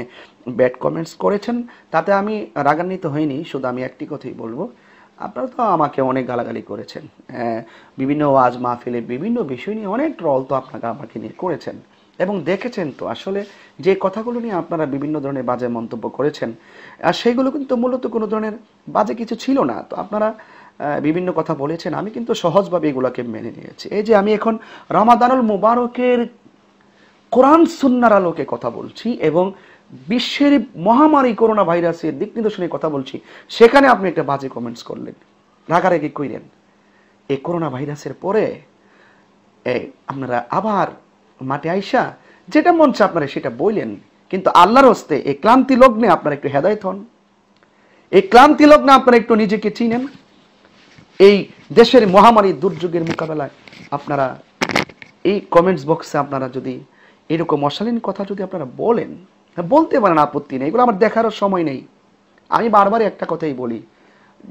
ব্যাড কমেন্টস করেছেন, তাতে আমি রাগান্বিত হইনি, শুধু আমি একটি কথাই বলবো, আপনারা তো আমাকে অনেক গালাগালি করেছেন, বিভিন্ন ওয়াজ মাহফিলে বিভিন্ন বিষয় নিয়ে অনেক ট্রল তো আপনাকে আমাকে নিয়ে করেছেন এবং দেখেছেন তো আসলে যে কথাগুলো নিয়ে আপনারা বিভিন্ন ধরনের বাজে মন্তব্য করেছেন, আর সেইগুলো কিন্তু মূলত কোনো ধরনের বাজে কিছু ছিল না। তো আপনারা বিভিন্ন কথা বলেছেন, আমি কিন্তু সহজভাবে এগুলোকে মেনে নিয়েছি। এই যে আমি এখন রমাদানুল মুবারকের কোরআন সুন্নাহর আলোকে কথা বলছি এবং বিশ্বের মহামারী করোনা ভাইরাসের দিক নির্দেশনে কথা বলছি, সেখানে আপনি একটা বাজে কমেন্টস করলেন, রাগারাগি কইলেন। এই করোনা ভাইরাসের পরে আপনারা আবার মাঠে আইসা যেটা মন চায় আপনারা সেটা বললেন, কিন্তু আল্লাহর হস্তে এই ক্লান্তি লগ্নে আপনারা একটু হেদায়েত হন, এই ক্লান্তি লগ্নে আপনারা একটু নিজেকে চিনেন। এই দেশের মহামারী দুর্যোগের মোকাবেলায় আপনারা এই কমেন্টস বক্সে আপনারা যদি এরকম অশালীন কথা যদি আপনারা বলেন, বলতে পারেন, আপত্তি নেই, এগুলো আমার দেখারও সময় নেই। আমি বারবারই একটা কথাই বলি,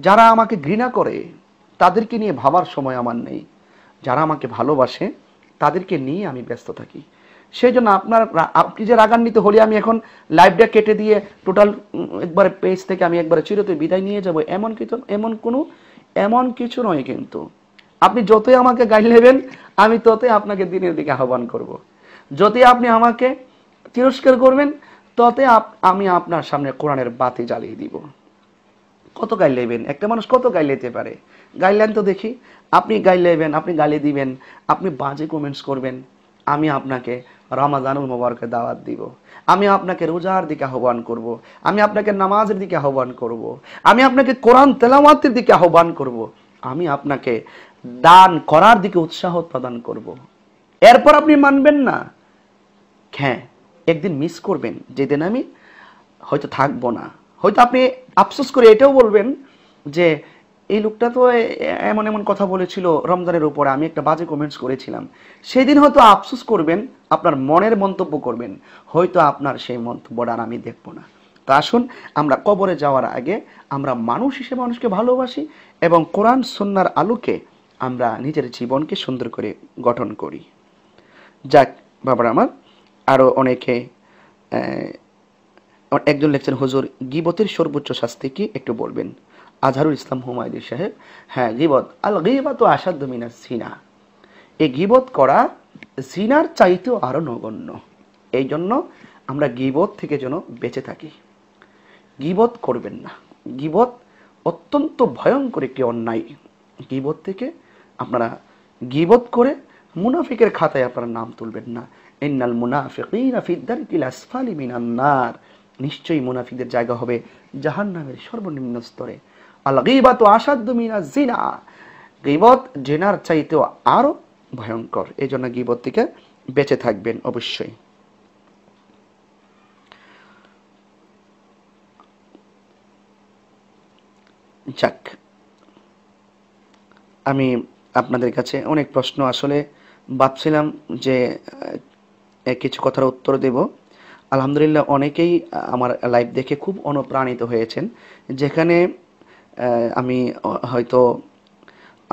যারা আমাকে ঘৃণা করে তাদেরকে নিয়ে ভাবার সময় আমার নেই, যারা আমাকে ভালোবাসে তাদেরকে নিয়ে আমি ব্যস্ত থাকি। সেই জন্য আপনি যে রাগান্বিত হলে আমি এখন লাইভটা কেটে দিয়ে টোটাল একবারে পেজ থেকে আমি একবারে চিরতরে বিদায় নিয়ে যাব, এমন কিছু নয়। কিন্তু আপনি যতই আমাকে গাইড নেবেন আমি ততই আপনাকে দিনের দিকে আহ্বান করব, যতই আপনি আমাকে তিরস্কার করবেন ততই আমি আপনার সামনে কোরআনের বাতি জ্বালিয়ে দিব। কত গাইল লেবেন, একটা মানুষ কত গাইল লেতে পারে, গাইলেন তো দেখি, আপনি গাইল লেবেন, আপনি গালি দিবেন, আপনি বাজে কমেন্টস করবেন, আমি আপনাকে রমাদানুল মুবারকে দাওয়াত দিব, আমি আপনাকে রোজার দিকে আহ্বান করব, আমি আপনাকে নামাজের দিকে আহ্বান করব, আমি আপনাকে কোরআন তেলাওয়াতের দিকে আহ্বান করব, আমি আপনাকে দান করার দিকে উৎসাহ প্রদান করব। এরপর আপনি মানবেন না, হ্যাঁ একদিন মিস করবেন, যেদিন আমি হয়তো থাকবো না, হয়তো আপনি আফসোস করে এটাও বলবেন যে এই লোকটা তো এমন এমন কথা বলেছিল রমজানের উপরে, আমি একটা বাজে কমেন্টস করেছিলাম। সেদিন হয়তো আফসোস করবেন, আপনার মনের মন্তব্য করবেন, হয়তো আপনার সেই মন্তব্যটা আমি দেখব না। তা আসুন আমরা কবরে যাওয়ার আগে আমরা মানুষ হিসেবে মানুষকে ভালোবাসি এবং কোরআন সুন্নাহর আলোকে আমরা নিজের জীবনকে সুন্দর করে গঠন করি। যাক বাবার আমার আরও অনেকে एक जोन लेक्चर हुजूर गिबतेर सर्वोच्च शास्ति की एकटू बोलबेन आजहारुल इस्लाम हुमायदी साहेब। हाँ गिबत आल गिबतु आशाद्दु मिनास जिना। ए गिबत करा जिनार चाइतेओ आरो नगण्य। एई जोन्नो आमरा गिबत थेके जेन बेंचे थाकि। गिबत करबेन ना। गिबत अत्यंत भयंकर एकटि अन्याय। गिबत थेके आपनारा गिबत करे मुनाफिकेर खाताय आपनार नाम तुलबेन ना। इन्नाल मुनाफिकीना फि दारकिल आसफाली मिनान नार। निश्चयই মুনাফিকদের জায়গা হবে জাহান্নামের সর্বনিম্ন স্তরে। আল গীবাতু আশাদ্দু মিনাজ জিনা। গীবত জিনার চাইতেও আরো ভয়ঙ্কর। এজন্য গীবত থেকে বেঁচে থাকবেন অবশ্যই। যাক, আমি আপনাদের কাছে অনেক প্রশ্ন আসলে ভাবছিলাম যে কিছু কথার উত্তর দেব। আলহামদুলিল্লাহ অনেকেই আমার লাইভ দেখে খুব অনুপ্রাণিত হয়েছেন, যেখানে আমি হয়তো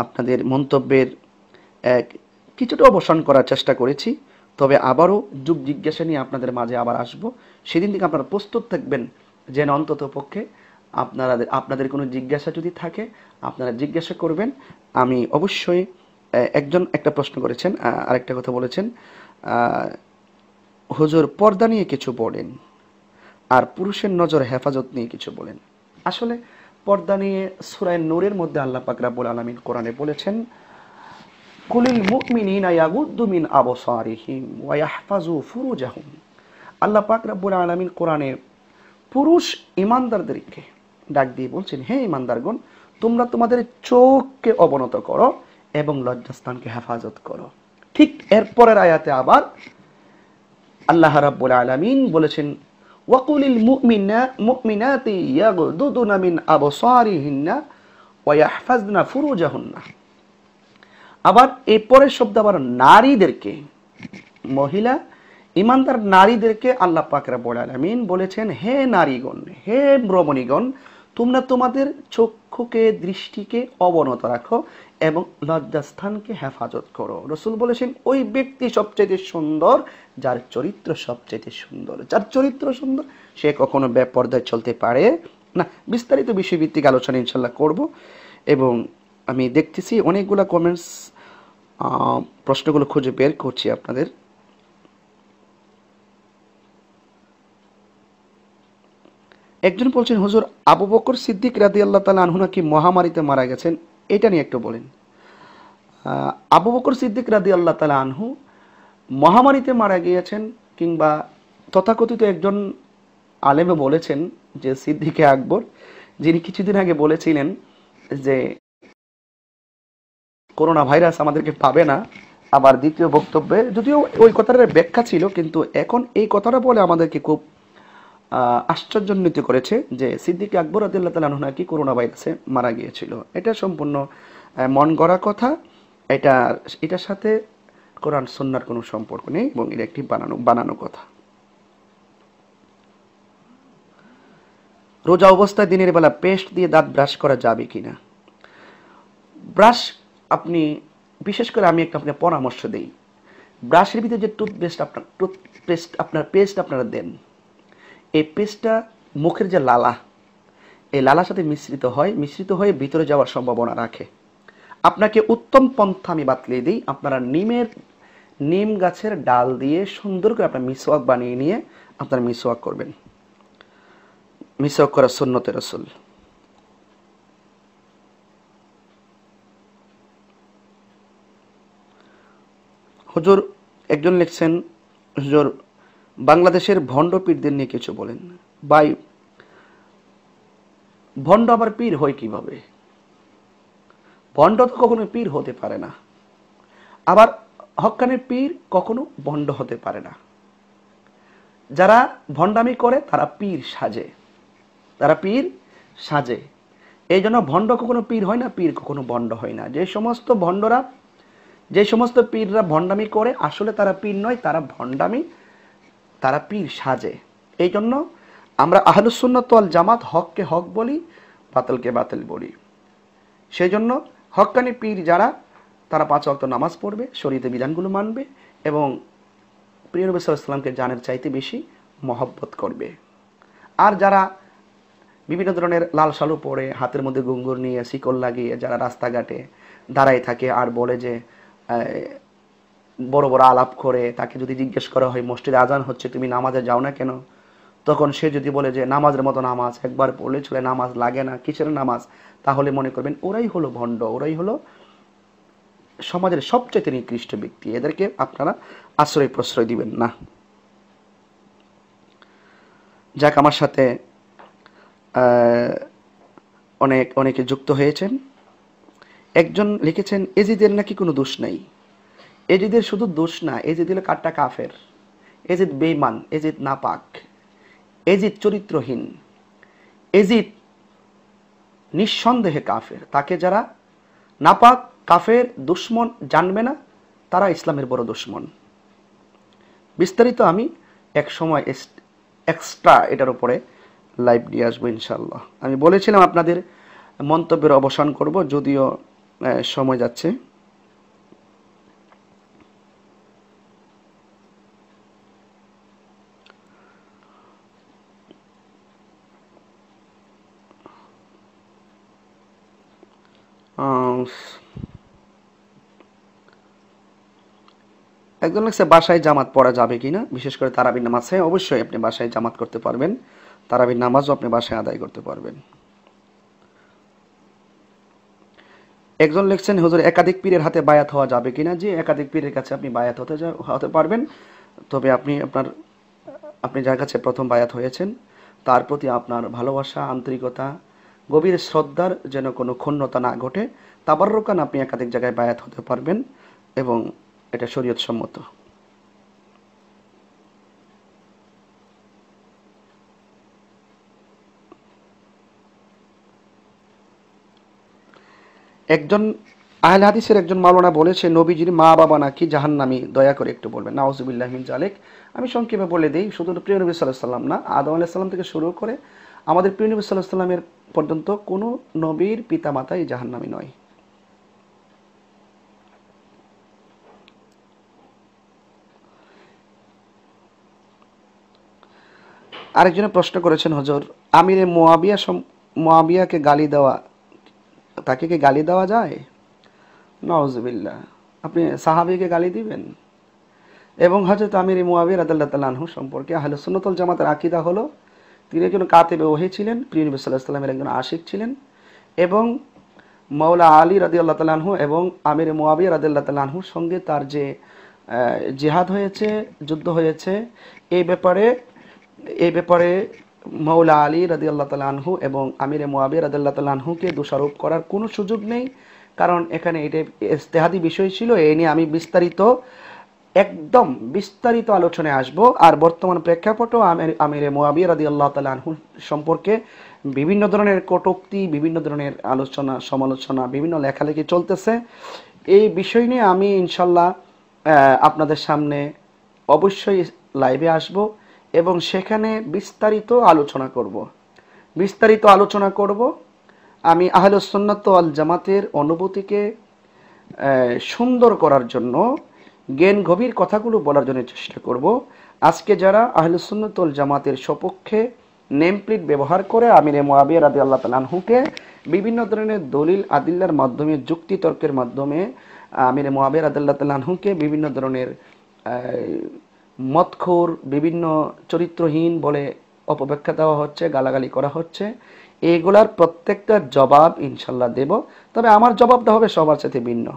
আপনাদের মন্তব্যের কিছুটা অবসান করার চেষ্টা করেছি। তবে আবারও যুগ জিজ্ঞাসা নিয়ে আপনাদের মাঝে আবার আসব। সেদিন থেকে আপনারা প্রস্তুত থাকবেন যেন অন্তত পক্ষে আপনাদের কোনো জিজ্ঞাসা যদি থাকে আপনারা জিজ্ঞাসা করবেন। আমি অবশ্যই একজন একটা প্রশ্ন করেছেন, আরেকটা কথা বলেছেন, হুজুর পর্দা নিয়ে কিছু বলেন আর পুরুষের নজর হেফাজত নিয়ে কিছু বলেন। আসলে পর্দা নিয়ে সূরা নূরের মধ্যে আল্লাহ পাক রব্বুল আলামিন কোরআনে বলেছেন, কুলিল মুমিনিনা ইয়াগুদ্দু মিন আবসারিহিম ওয়া ইয়াহফাযু ফুরুজাহুম। আল্লাহ পাক রব্বুল আলামিন কোরআনে পুরুষ ইমানদারদেরকে ডাক দিয়ে বলছেন, হে ইমানদারগণ, তোমরা তোমাদের চোখকে অবনত করো এবং লজ্জাস্থানকে হেফাজত করো। ঠিক এরপরের আয়াতে আবার আল্লাহ রাব্বুল আলামিন বলেছেন, ওয়াকুলিল মুমিনাতি ইয়াগদুদুনা মিন আবসারিহিন্না ওয়া ইয়াহফাযনা ফুরুজাহুন্না। আবার এই পরের শব্দ আবার নারীদেরকে, মহিলা ইমানদার নারীদেরকে আল্লাহ পাক রাব্বুল আলামিন বলেছেন, হে নারীগণ, হে ব্রহ্মণীগণ, তোমরা তোমাদের চক্ষুকে, দৃষ্টিকে অবনত রাখো এবং লজ্জাস্থানকে হেফাজত করো। রসুল বলেছেন, ওই ব্যক্তি সবচেয়ে সুন্দর যার চরিত্র সবচেয়ে সুন্দর। যার চরিত্র সুন্দর সে কখনো বেপর্দায় চলতে পারে না। বিস্তারিত বিষয়ভিত্তিক আলোচনা ইনশাল্লাহ করব। এবং আমি দেখতেছি অনেকগুলো কমেন্টস, প্রশ্নগুলো খুঁজে বের করছি আপনাদের। একজন বলছেন, হুজুর আবু বকর সিদ্দিক রাদিয়াল্লাহু তাআলা আনহু নাকি মহামারীতে মারা গেছেন, এটা নিয়ে একটু বলেন। আবু বকর সিদ্দিক রাদিয়াল্লাহু তাআলা আনহু মহামারীতে মারা গিয়েছেন কিংবা তথাকথিত একজন আলেমে বলেছেন যে সিদ্দিকে আকবর, যিনি কিছুদিন আগে বলেছিলেন যে করোনা ভাইরাস আমাদেরকে পাবে না। আবার দ্বিতীয় বক্তব্যে, যদিও ওই কথাটার ব্যাখ্যা ছিল, কিন্তু এখন এই কথাটা বলে আমাদেরকে খুব আশ্চর্যান্বিত করেছে যে সিদ্দিক আকবর রাদিয়াল্লাহু তাআলা আনহু নাকি করোনা ভাইরাসে মারা গিয়েছিল। এটা সম্পূর্ণ মন গড়া কথা। এটার সাথে কোরআন সুন্নাহর কোনো সম্পর্ক নেই এবং এটা একটি বানানো কথা। রোজা অবস্থায় দিনের বেলা পেস্ট দিয়ে দাঁত ব্রাশ করা যাবে কিনা? ব্রাশ, আপনি বিশেষ করে আমি একটা আপনাকে পরামর্শ দিই, ব্রাশের ভিতরে যে টুথপেস্ট আপনারা দেন, এই পেস্টটা মুখের যে লালা, এই লালার সাথে মিশ্রিত হয়ে ভিতরে যাওয়ার সম্ভাবনা রাখে। আপনাকে উত্তম পন্থা আমি বাতলিয়ে দিই, আপনারা নিম গাছের ডাল দিয়ে সুন্দর করে আপনার মিসওয়াক বানিয়ে নিয়ে আপনারা মিসওয়াক করবেন। মিসওয়াক করা সুন্নতে রাসূল। হুজুর, একজন লিখছেন, হুজুর বাংলাদেশের ভণ্ড পীরদের নিয়ে কিছু বলেন। ভাই, ভণ্ড আবার পীর হয় কিভাবে? ভণ্ড তো কখনো পীর হতে পারে না, আবার হক্কানি পীর কখনো ভণ্ড হতে পারে না। যারা ভণ্ডামি করে তারা পীর সাজে। এই জন্য ভণ্ড কখনো পীর হয় না, পীর কখনো ভণ্ড হয় না। যে সমস্ত পীররা ভণ্ডামি করে আসলে তারা পীর নয়, তারা পীর সাজে। এই জন্য আমরা আহলুস সুন্নাত ওয়াল জামাত হককে হক বলি, বাতিলকে বাতিল বলি। সেই জন্য হক্কানি পীর যারা, তারা 5 ওয়াক্ত নামাজ পড়বে, শরীয়তের বিধানগুলো মানবে এবং প্রিয় নবী সাল্লাল্লাহু আলাইহি ওয়াসাল্লামকে জানার চাইতে বেশি मोहब्बत करबे। आर जारा विभिन्न धरनेर लाल शालू पड़े हाथेर मध्य घुंगुर निये शिकल लागिए जारा रास्ता घाटे दाड़ाय थाके आर बोले जे बड़ बड़ आलाप करे ताके यदि जिज्ञेस करा हय मस्जिदे आजान होच्छे तुमि नामाजे जाओ ना केन तखन से यदि बोले जे नामाजेर मतो नामाज एकबार पढ़ले चले नामाज लागे ना किसेर नामाज ताहले मने करबेन ओराई हलो भण्ड, ओराई हलो समाजेर सबचेये निकृष्ट व्यक्ति, एदेरके आपनारा आश्रय प्रश्रय दिबेन ना। যাক আমার সাথে অনেকে যুক্ত হয়েছেন। একজন লিখেছেন এজিদের নাকি কোনো দোষ নাই। এজিদের শুধু দোষ না, এজিদ হলো কাট্টা কাফের, এজিদ বেঈমান, এজিদ নাপাক, এজিদ চরিত্রহীন, এজিদ নিঃসন্দেহে কাফের। তাকে যারা নাপাক কাফের দুশমন জানবে না তারা ইসলামের বড় দুশমন। বিস্তারিত আমি এক সময় एक्सट्रा एटार उपरे लाइव दिए आसब इनशाल्लाह। आमी बोलेछिलाम आपनादेर मंतब्येर अवसान करब यदिओ समय जाच्छे। একজন লাগছে বাসায় জামাত পড়া যাবে কিনা, বিশেষ করে তারাবির নামাজ। হ্যাঁ, অবশ্যই আপনি বাসায় জামাত করতে পারবেন, তারাবির নামাজও আপনি বাসায় আদায় করতে পারবেন। একজন লিখছেন হুজুর একাধিক পীরের হাতে বায়াত হওয়া যাবে কিনা। যে একাধিক পীরের কাছে আপনি বায়াত হতে পারবেন, তবে আপনি যার কাছে প্রথম বায়াত হয়েছেন তার প্রতি আপনার ভালোবাসা, আন্তরিকতা, গভীর শ্রদ্ধার যেন কোনো ক্ষুণ্ণতা না ঘটে তাবাররুকান আপনি একাধিক জায়গায় বায়াত হতে পারবেন এবং এটা শরীয়ত সম্মত। একজন আহলে হাদিসের একজন মাওলানা বলেছে নবীজির মা বাবা নাকি জাহান্নামী, দয়া করে একটু বলবেন। নাউজুবিল্লাহ মিন জালেক। আমি সংক্ষেপে বলে দেই, শুধু প্রিয় নবী সাল্লাল্লাহু আলাইহি ওয়াসাল্লাম না, আদম আলাইহিস সালাম থেকে শুরু করে আমাদের প্রিয় নবী সাল্লাল্লাহু আলাইহি ওয়াসাল্লামের পর্যন্ত কোনো নবীর পিতামাতাই জাহান্নামী নয়। আরেকজনে প্রশ্ন করেছেন হজর আমিরে মুয়াবিয়াকে গালি দেওয়া, তাকে কি গালি দেওয়া যায়? নাউজুবিল্লাহ, আপনি সাহাবীকে গালি দিবেন? এবং হযরত আমিরে মুয়াবিয়া রাদিয়াল্লাহু তাআলা আনহু সম্পর্কে আহলে সুন্নাত ওয়াল জামাতের আকীদা হলো তিনি একজন কাতিবে ওহী ছিলেন, প্রিয় নবী সাল্লাল্লাহু আলাইহি ওয়াসাল্লামের একজন আশিক ছিলেন এবং মাওলা আলী রাদিয়াল্লাহু তাআলা আনহু এবং আমিরে মুয়াবিয়া রাদিয়াল্লাহু তাআলা আনহুর সঙ্গে তার যে জিহাদ হয়েছে, যুদ্ধ হয়েছে, এই ব্যাপারে মাওলা আলী রাদিয়াল্লাহু তাআলা আনহু এবং আমিরে মুয়াবিয়া রাদিয়াল্লাহু তাআলা আনহুকে দোষারোপ করার কোনো সুযোগ নেই, কারণ এখানে এটা ইজতিহাদি বিষয় ছিল। এই নিয়ে আমি একদম বিস্তারিত আলোচনায় আসব। আর বর্তমান প্রেক্ষাপটে আমিরে মুয়াবিয়া রাদিয়াল্লাহু তাআলা আনহু সম্পর্কে বিভিন্ন ধরনের কটূক্তি, বিভিন্ন ধরনের আলোচনা, সমালোচনা, বিভিন্ন লেখালেখি চলতেছে। এই বিষয় নিয়ে আমি ইনশাআল্লাহ আপনাদের সামনে অবশ্যই লাইভে আসব এবং সেখানে বিস্তারিত আলোচনা করব। আমি আহলুস সুন্নাত ওয়াল জামাতের অনুভূতিকে সুন্দর করার জন্য, জ্ঞান গভীর কথাগুলো বলার জন্য চেষ্টা করব। আজকে যারা আহলুস সুন্নাত ওয়াল জামাতের সপক্ষে নেম প্লেট ব্যবহার করে আমিরে মুয়াবিয়া রাদিয়াল্লাহু তাআলা আনহুকে বিভিন্ন ধরনের দলিল আদিল্লার মাধ্যমে, যুক্তি তর্কের মাধ্যমে আমিরে মুয়াবিয়া রাদিয়াল্লাহু তাআলা আনহুকে বিভিন্ন ধরনের মতখোর, বিভিন্ন চরিত্রহীন বলে অপব্যাখ্যা দেওয়া হচ্ছে, গালাগালি করা হচ্ছে, এইগুলার প্রত্যেকটা জবাব ইনশাল্লাহ দেব। তবে আমার জবাবটা হবে সবার সাথে ভিন্ন।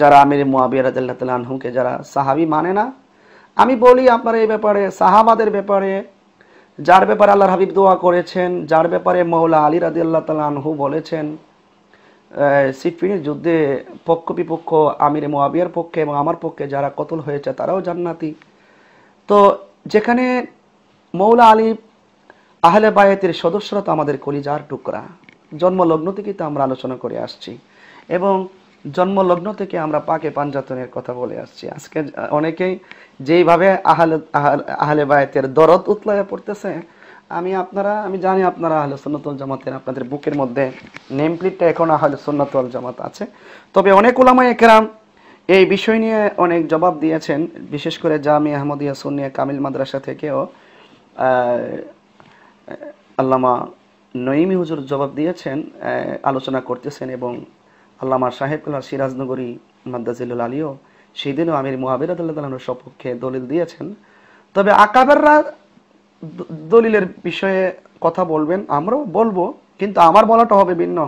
যারা আমিরে মুয়াবিয়া রাদিয়াল্লাহু তাআলা আনহুকে যারা সাহাবী মানে না, আমি বলি আপনারা এই ব্যাপারে সাহাবাদের ব্যাপারে, যার ব্যাপারে আল্লাহর হাবিব দোয়া করেছেন, যার ব্যাপারে মাওলানা আলী রাদিয়াল্লাহু তাআলা আনহু বলেছেন সিফিনের যুদ্ধে পক্ষ বিপক্ষ আমিরে মুয়াবিয়ার পক্ষে এবং আমার পক্ষে যারা কতল হয়েছে তারাও জান্নাতি। তো যেখানে মৌলা আলী আহলে বায়াতের সদস্যরা তো আমাদের কলিজার টুকরা, জন্মলগ্ন থেকে তো আমরা আলোচনা করে আসছি এবং জন্মলগ্ন থেকে আমরা পাকে পাঞ্জাতনের কথা বলে আসছি। আজকে অনেকেই যেইভাবে আহলে বায়াতের দরদ উতলাইয়া পড়তেছে, আমি জানি আপনারা আহলে সুন্নাত ওয়াল জামাতের, আপনাদের বুকের মধ্যে নেমপ্লেটটা এখন আহলে সুন্নাত ওয়াল জামাত আছে। তবে অনেক উলামায়ে কেরাম এই বিষয় নিয়ে অনেক জবাব দিয়েছেন, বিশেষ করে জামিয়া আহমদিয়া সুন্নিয়া কামিল মাদ্রাসা থেকেও আল্লামা নঈমি হুজুর জবাব দিয়েছেন, আলোচনা করতেছেন, এবং আল্লামা সাহেবুল্লাহ সিরাজনগরী মাদ্দাজিলুল আলিও সেই দিনও আমির মুআবির রাদিয়াল্লাহু তাআলার সপক্ষে দলিল দিয়েছেন। তবে আকাবেররা দলিলের বিষয়ে কথা বলবেন, আমরাও বলবো, কিন্তু আমার বলাটা হবে ভিন্ন।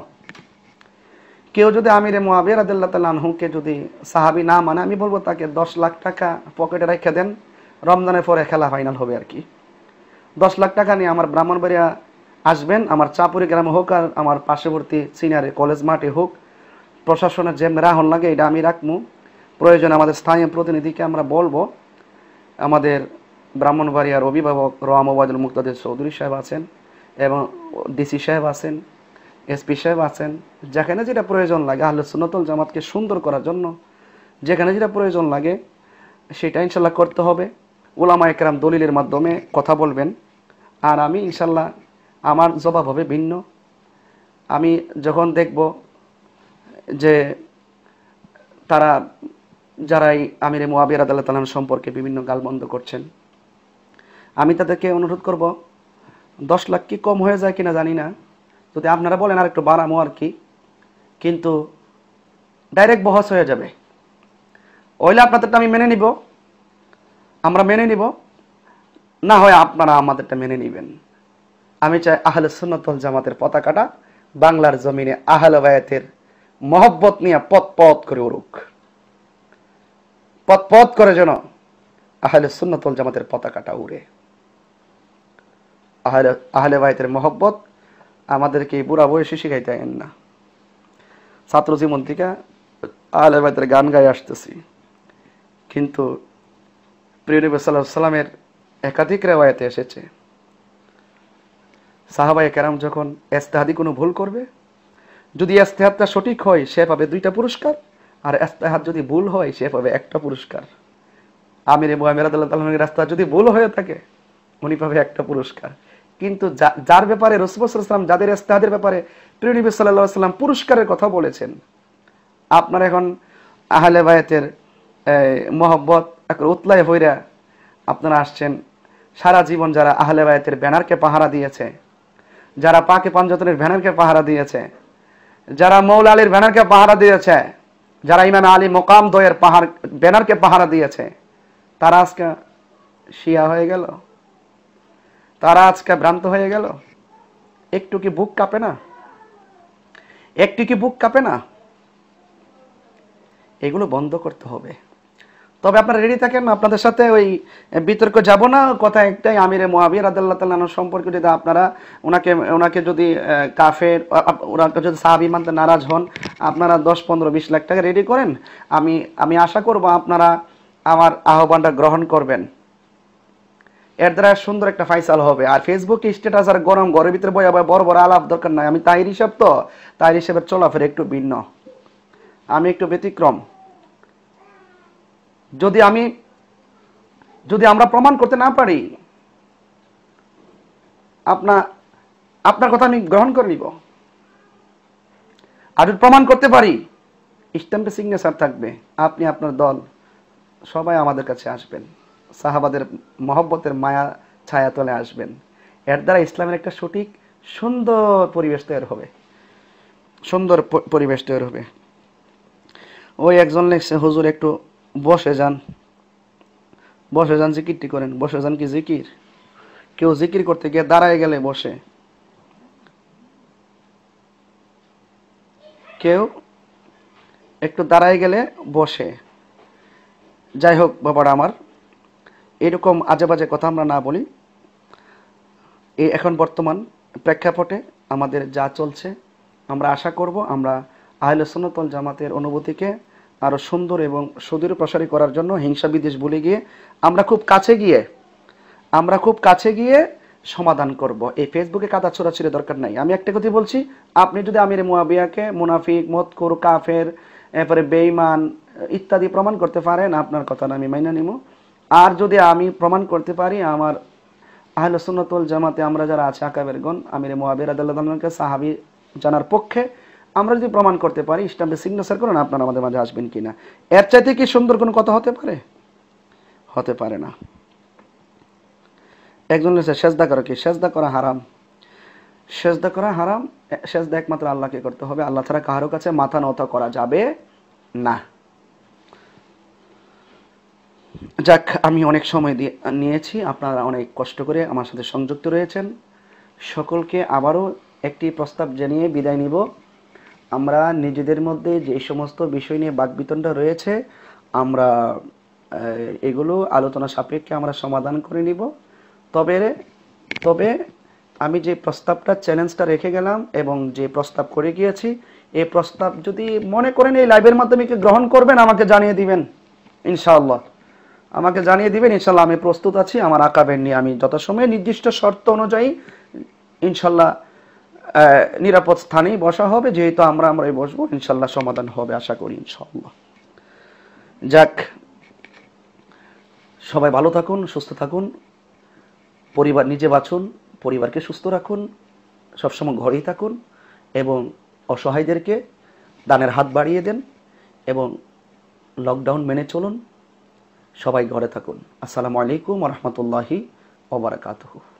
কেউ যদি আমিরে মুআবিয়া রাদিয়াল্লাহু তাআলা আনহুকে যদি সাহাবী না মানে, আমি বলবো তাকে 10 লাখ টাকা পকেটে রেখে দেন, রমজানের পরে খেলা ফাইনাল হবে আর কি। 10 লাখ টাকা নিয়ে আমার ব্রাহ্মণবাড়িয়া আসবেন, আমার চাপুরি গ্রামে হোক আর আমার পার্শ্ববর্তী সিনিয়র কলেজ মাঠে হোক, প্রশাসনের যে রাহন লাগে এটা আমি রাখবো। প্রয়োজন আমাদের স্থানীয় প্রতিনিধিকে আমরা বলবো, আমাদের ব্রাহ্মণবাড়িয়ার অভিভাবক রওয়া মোবাইদুল মুক্তাদির চৌধুরী সাহেব আছেন এবং ডিসি সাহেব আছেন, এসপি সাহেব আছেন, যেখানে যেটা প্রয়োজন লাগে আহলে সুন্নাতুল জামাতকে সুন্দর করার জন্য যেখানে যেটা প্রয়োজন লাগে সেটা ইনশাল্লাহ করতে হবে। উলামা একরাম দলিলের মাধ্যমে কথা বলবেন, আর আমি ইনশাল্লাহ আমার জবাব হবে ভিন্ন। আমি যখন দেখব যে তারা যারাই আমিরে মুআবিয়া রাদিয়াল্লাহু তাআলা সম্পর্কে বিভিন্ন গালমন্দ করছেন, আমি তাদেরকে অনুরোধ করব, 10 লাখ কি কম হয়ে যায় কিনা জানি না, যদি আপনারা বলেন আর একটু বাড়ামো আর কি, কিন্তু ডাইরেক্ট বহস হয়ে যাবে। ওইলে আপনাদেরটা আমি মেনে নিব, আমরা মেনে নিব, না হয় আপনারা আমাদেরটা মেনে নেবেন। আমি চাই আহলে সুন্নাত ওয়াল জামাতের পতাকাটা বাংলার জমিনে আহলে বায়াতের মহব্বত নিয়ে পথ করে উড়ুক, পথ করে যেন আহলে সুন্নাত ওয়াল জামাতের পতাকাটা উড়ে। আহলে বায়াতের মহব্বত আমাদেরকে বুড়া বয়সে শিখাইতে আইন না, ছাত্র জীবন থেকে আহলে বাইতের গান গায়ে আসতেছি, কিন্তু প্রিয় নবী সাল্লাল্লাহু আলাইহি সাল্লামের একাধিক রেওয়ায়েতে এসেছে সাহাবায়ে কেরাম যখন ইজতিহাদি কোনো ভুল করবে, যদি ইজতিহাদটা সঠিক হয় সে পাবে 2টা পুরস্কার, আর ইজতিহাদ যদি ভুল হয় সে পাবে 1টা পুরস্কার। আমিরে মুআবিয়া রাদিয়াল্লাহু তাআলার রাস্তা যদি ভুল হয়ে থাকে উনি পাবে 1টা পুরস্কার, কিন্তু যার ব্যাপারে রাসূল সাল্লাল্লাহু আলাইহি ওয়াসাল্লাম যাদের ইজতিহাদের ব্যাপারে প্রিয় নবী সাল্লাল্লাহু আলাইহি ওয়াসাল্লাম পুরস্কারের কথা বলেছেন। আপনারা এখন আহলে বায়াতের মহব্বত উতলায় হইরা আপনারা আসছেন, সারা জীবন যারা আহলে বায়াতের ব্যানারকে পাহারা দিয়েছে, যারা পাকে পাঞ্জাতনের ব্যানারকে পাহারা দিয়েছে, যারা মৌলা আলীর ব্যানারকে পাহারা দিয়েছে, যারা ইমাম আলী মোকাম দয়ের ব্যানারকে পাহারা দিয়েছে, তারা আজকে শিয়া হয়ে গেল, তারা আজকে ভ্রান্ত হয়ে গেল। একটু কি বুক কাঁপে না? একটু কি বুক কাঁপে না? এগুলো বন্ধ করতে হবে। তবে আপনারা রেডি থাকেন, আপনাদের সাথে ওই বিতর্ক যাব না। কথা একটাই, আমিরে মুআবিয়া রাদিয়াল্লাহু তাআলা সম্পর্কে যদি আপনারা ওনাকে যদি কাফের ওনাকে যদি সাহাবী মানতে নারাজ হন, আপনারা 10, 15, 20 লাখ টাকা রেডি করেন। আমি আশা করব আপনারা আমার আহ্বানটা গ্রহণ করবেন, এর দ্বারা সুন্দর একটা ফাইসাল হবে। আর ফেসবুকে স্ট্যাটাস আর গরম ঘরের ভিতরে বয়া বড় বড় আলাপ দরকার নাই। আমি তাইর হিসাব, তো তাইর হিসাবের চলাফেরা একটু ভিন্ন, আমি একটু ব্যতিক্রম। যদি আমরা প্রমাণ করতে না পারি, আপনার কথা আমি গ্রহণ করে নিব। আর যদি প্রমাণ করতে পারি, স্ট্যাম্পে সিগনেচার থাকবে, আপনি আপনার দল সবাই আমাদের কাছে আসবেন, সাহাবাদের মহব্বতের মায়া ছায়া তলে আসবেন। এর দ্বারা ইসলামের একটা সঠিক সুন্দর পরিবেশ তৈরি হবে, সুন্দর পরিবেশ তৈরি হবে। ওই একজন লেখছে, হুজুর একটু বসে যান জিকিরটি করেন। বসে যান কি জিকির? কেউ জিকির করতে গিয়ে দাঁড়ায় গেলে বসে, কেউ একটু দাঁড়ায় গেলে বসে। যাই হোক বাবারা, আমার এরকম আজে বাজে কথা আমরা না বলি। এই এখন বর্তমান প্রেক্ষাপটে আমাদের যা চলছে, আমরা আশা করব আমরা আহলে সুন্নাত ওয়াল জামাতের অনুভূতিকে আরও সুন্দর এবং সুদূর প্রসারী করার জন্য হিংসা বিদ্বেষ ভুলে গিয়ে আমরা খুব কাছে গিয়ে সমাধান করব। এই ফেসবুকে কাদা ছোড়াছুড়ি দরকার নাই। আমি একটা কথা বলছি, আপনি যদি আমিরে মুআবিয়াকে মুনাফিক, মতকুর, কাফের, এরপরে বেঈমান ইত্যাদি প্রমাণ করতে পারেন, আপনার কথা আমি মাইনা নিব। আর যদি আমি প্রমাণ করতে পারি আমার আহলে সুন্নাত ওয়াল জামাতে আমরা যারা আছে আকাবেরগণ আমিরে মুআবিয়া রাদিয়াল্লাহু তাআলাকে সাহাবী জানার পক্ষে, আমরা যদি প্রমাণ করতে পারি স্ট্যাম্পে সিগনেচার করেন আপনারা আমাদের মাঝে আসবেন কিনা। এর চাইতে কি সুন্দর কোনো কথা হতে পারে? হতে পারে না। একজন বলেছে সেজদা করো কি? সেজদা করা হারাম। সেজদা করা হারাম, সেজদা একমাত্র আল্লাহকে করতে হবে, আল্লাহ ছাড়া কারো কাছে মাথা নত করা যাবে না। যাক, আমি অনেক সময় দিয়ে নিয়েছি, আপনারা অনেক কষ্ট করে আমার সাথে সংযুক্ত রয়েছেন, সকলকে আবারও একটি প্রস্তাব জানিয়ে বিদায় নিব। আমরা নিজেদের মধ্যে যে সমস্ত বিষয় নিয়ে বাকবিতণ্ডা রয়েছে আমরা এগুলো আলোচনা সাপেক্ষে আমরা সমাধান করে নিব। তবে আমি যে প্রস্তাবটা চ্যালেঞ্জটা রেখে গেলাম এবং যে প্রস্তাব করে গিয়েছি, এই প্রস্তাব যদি মনে করেন এই লাইভের মাধ্যমে কি গ্রহণ করবেন আমাকে জানিয়ে দিবেন ইনশাআল্লাহ, আমাকে জানিয়ে দিবেন ইনশাআল্লাহ। আমি প্রস্তুত আছি, আমার আঁকাবেন নিয়ে আমি যথাসময়ে নির্দিষ্ট শর্ত অনুযায়ী ইনশাআল্লাহ নিরাপদ স্থানেই বসা হবে, যেহেতু আমরাই বসবো ইনশাআল্লাহ, সমাধান হবে আশা করি ইনশাআল্লাহ। যাক, সবাই ভালো থাকুন, সুস্থ থাকুন, পরিবার নিজে বাঁচুন, পরিবারকে সুস্থ রাখুন, সবসময় ঘরেই থাকুন এবং অসহায়দেরকে দানের হাত বাড়িয়ে দেন এবং লকডাউন মেনে চলুন, সবাই ঘরে থাকুন। আসসালামু আলাইকুম ওয়া রাহমাতুল্লাহি ওয়া বারাকাতুহু।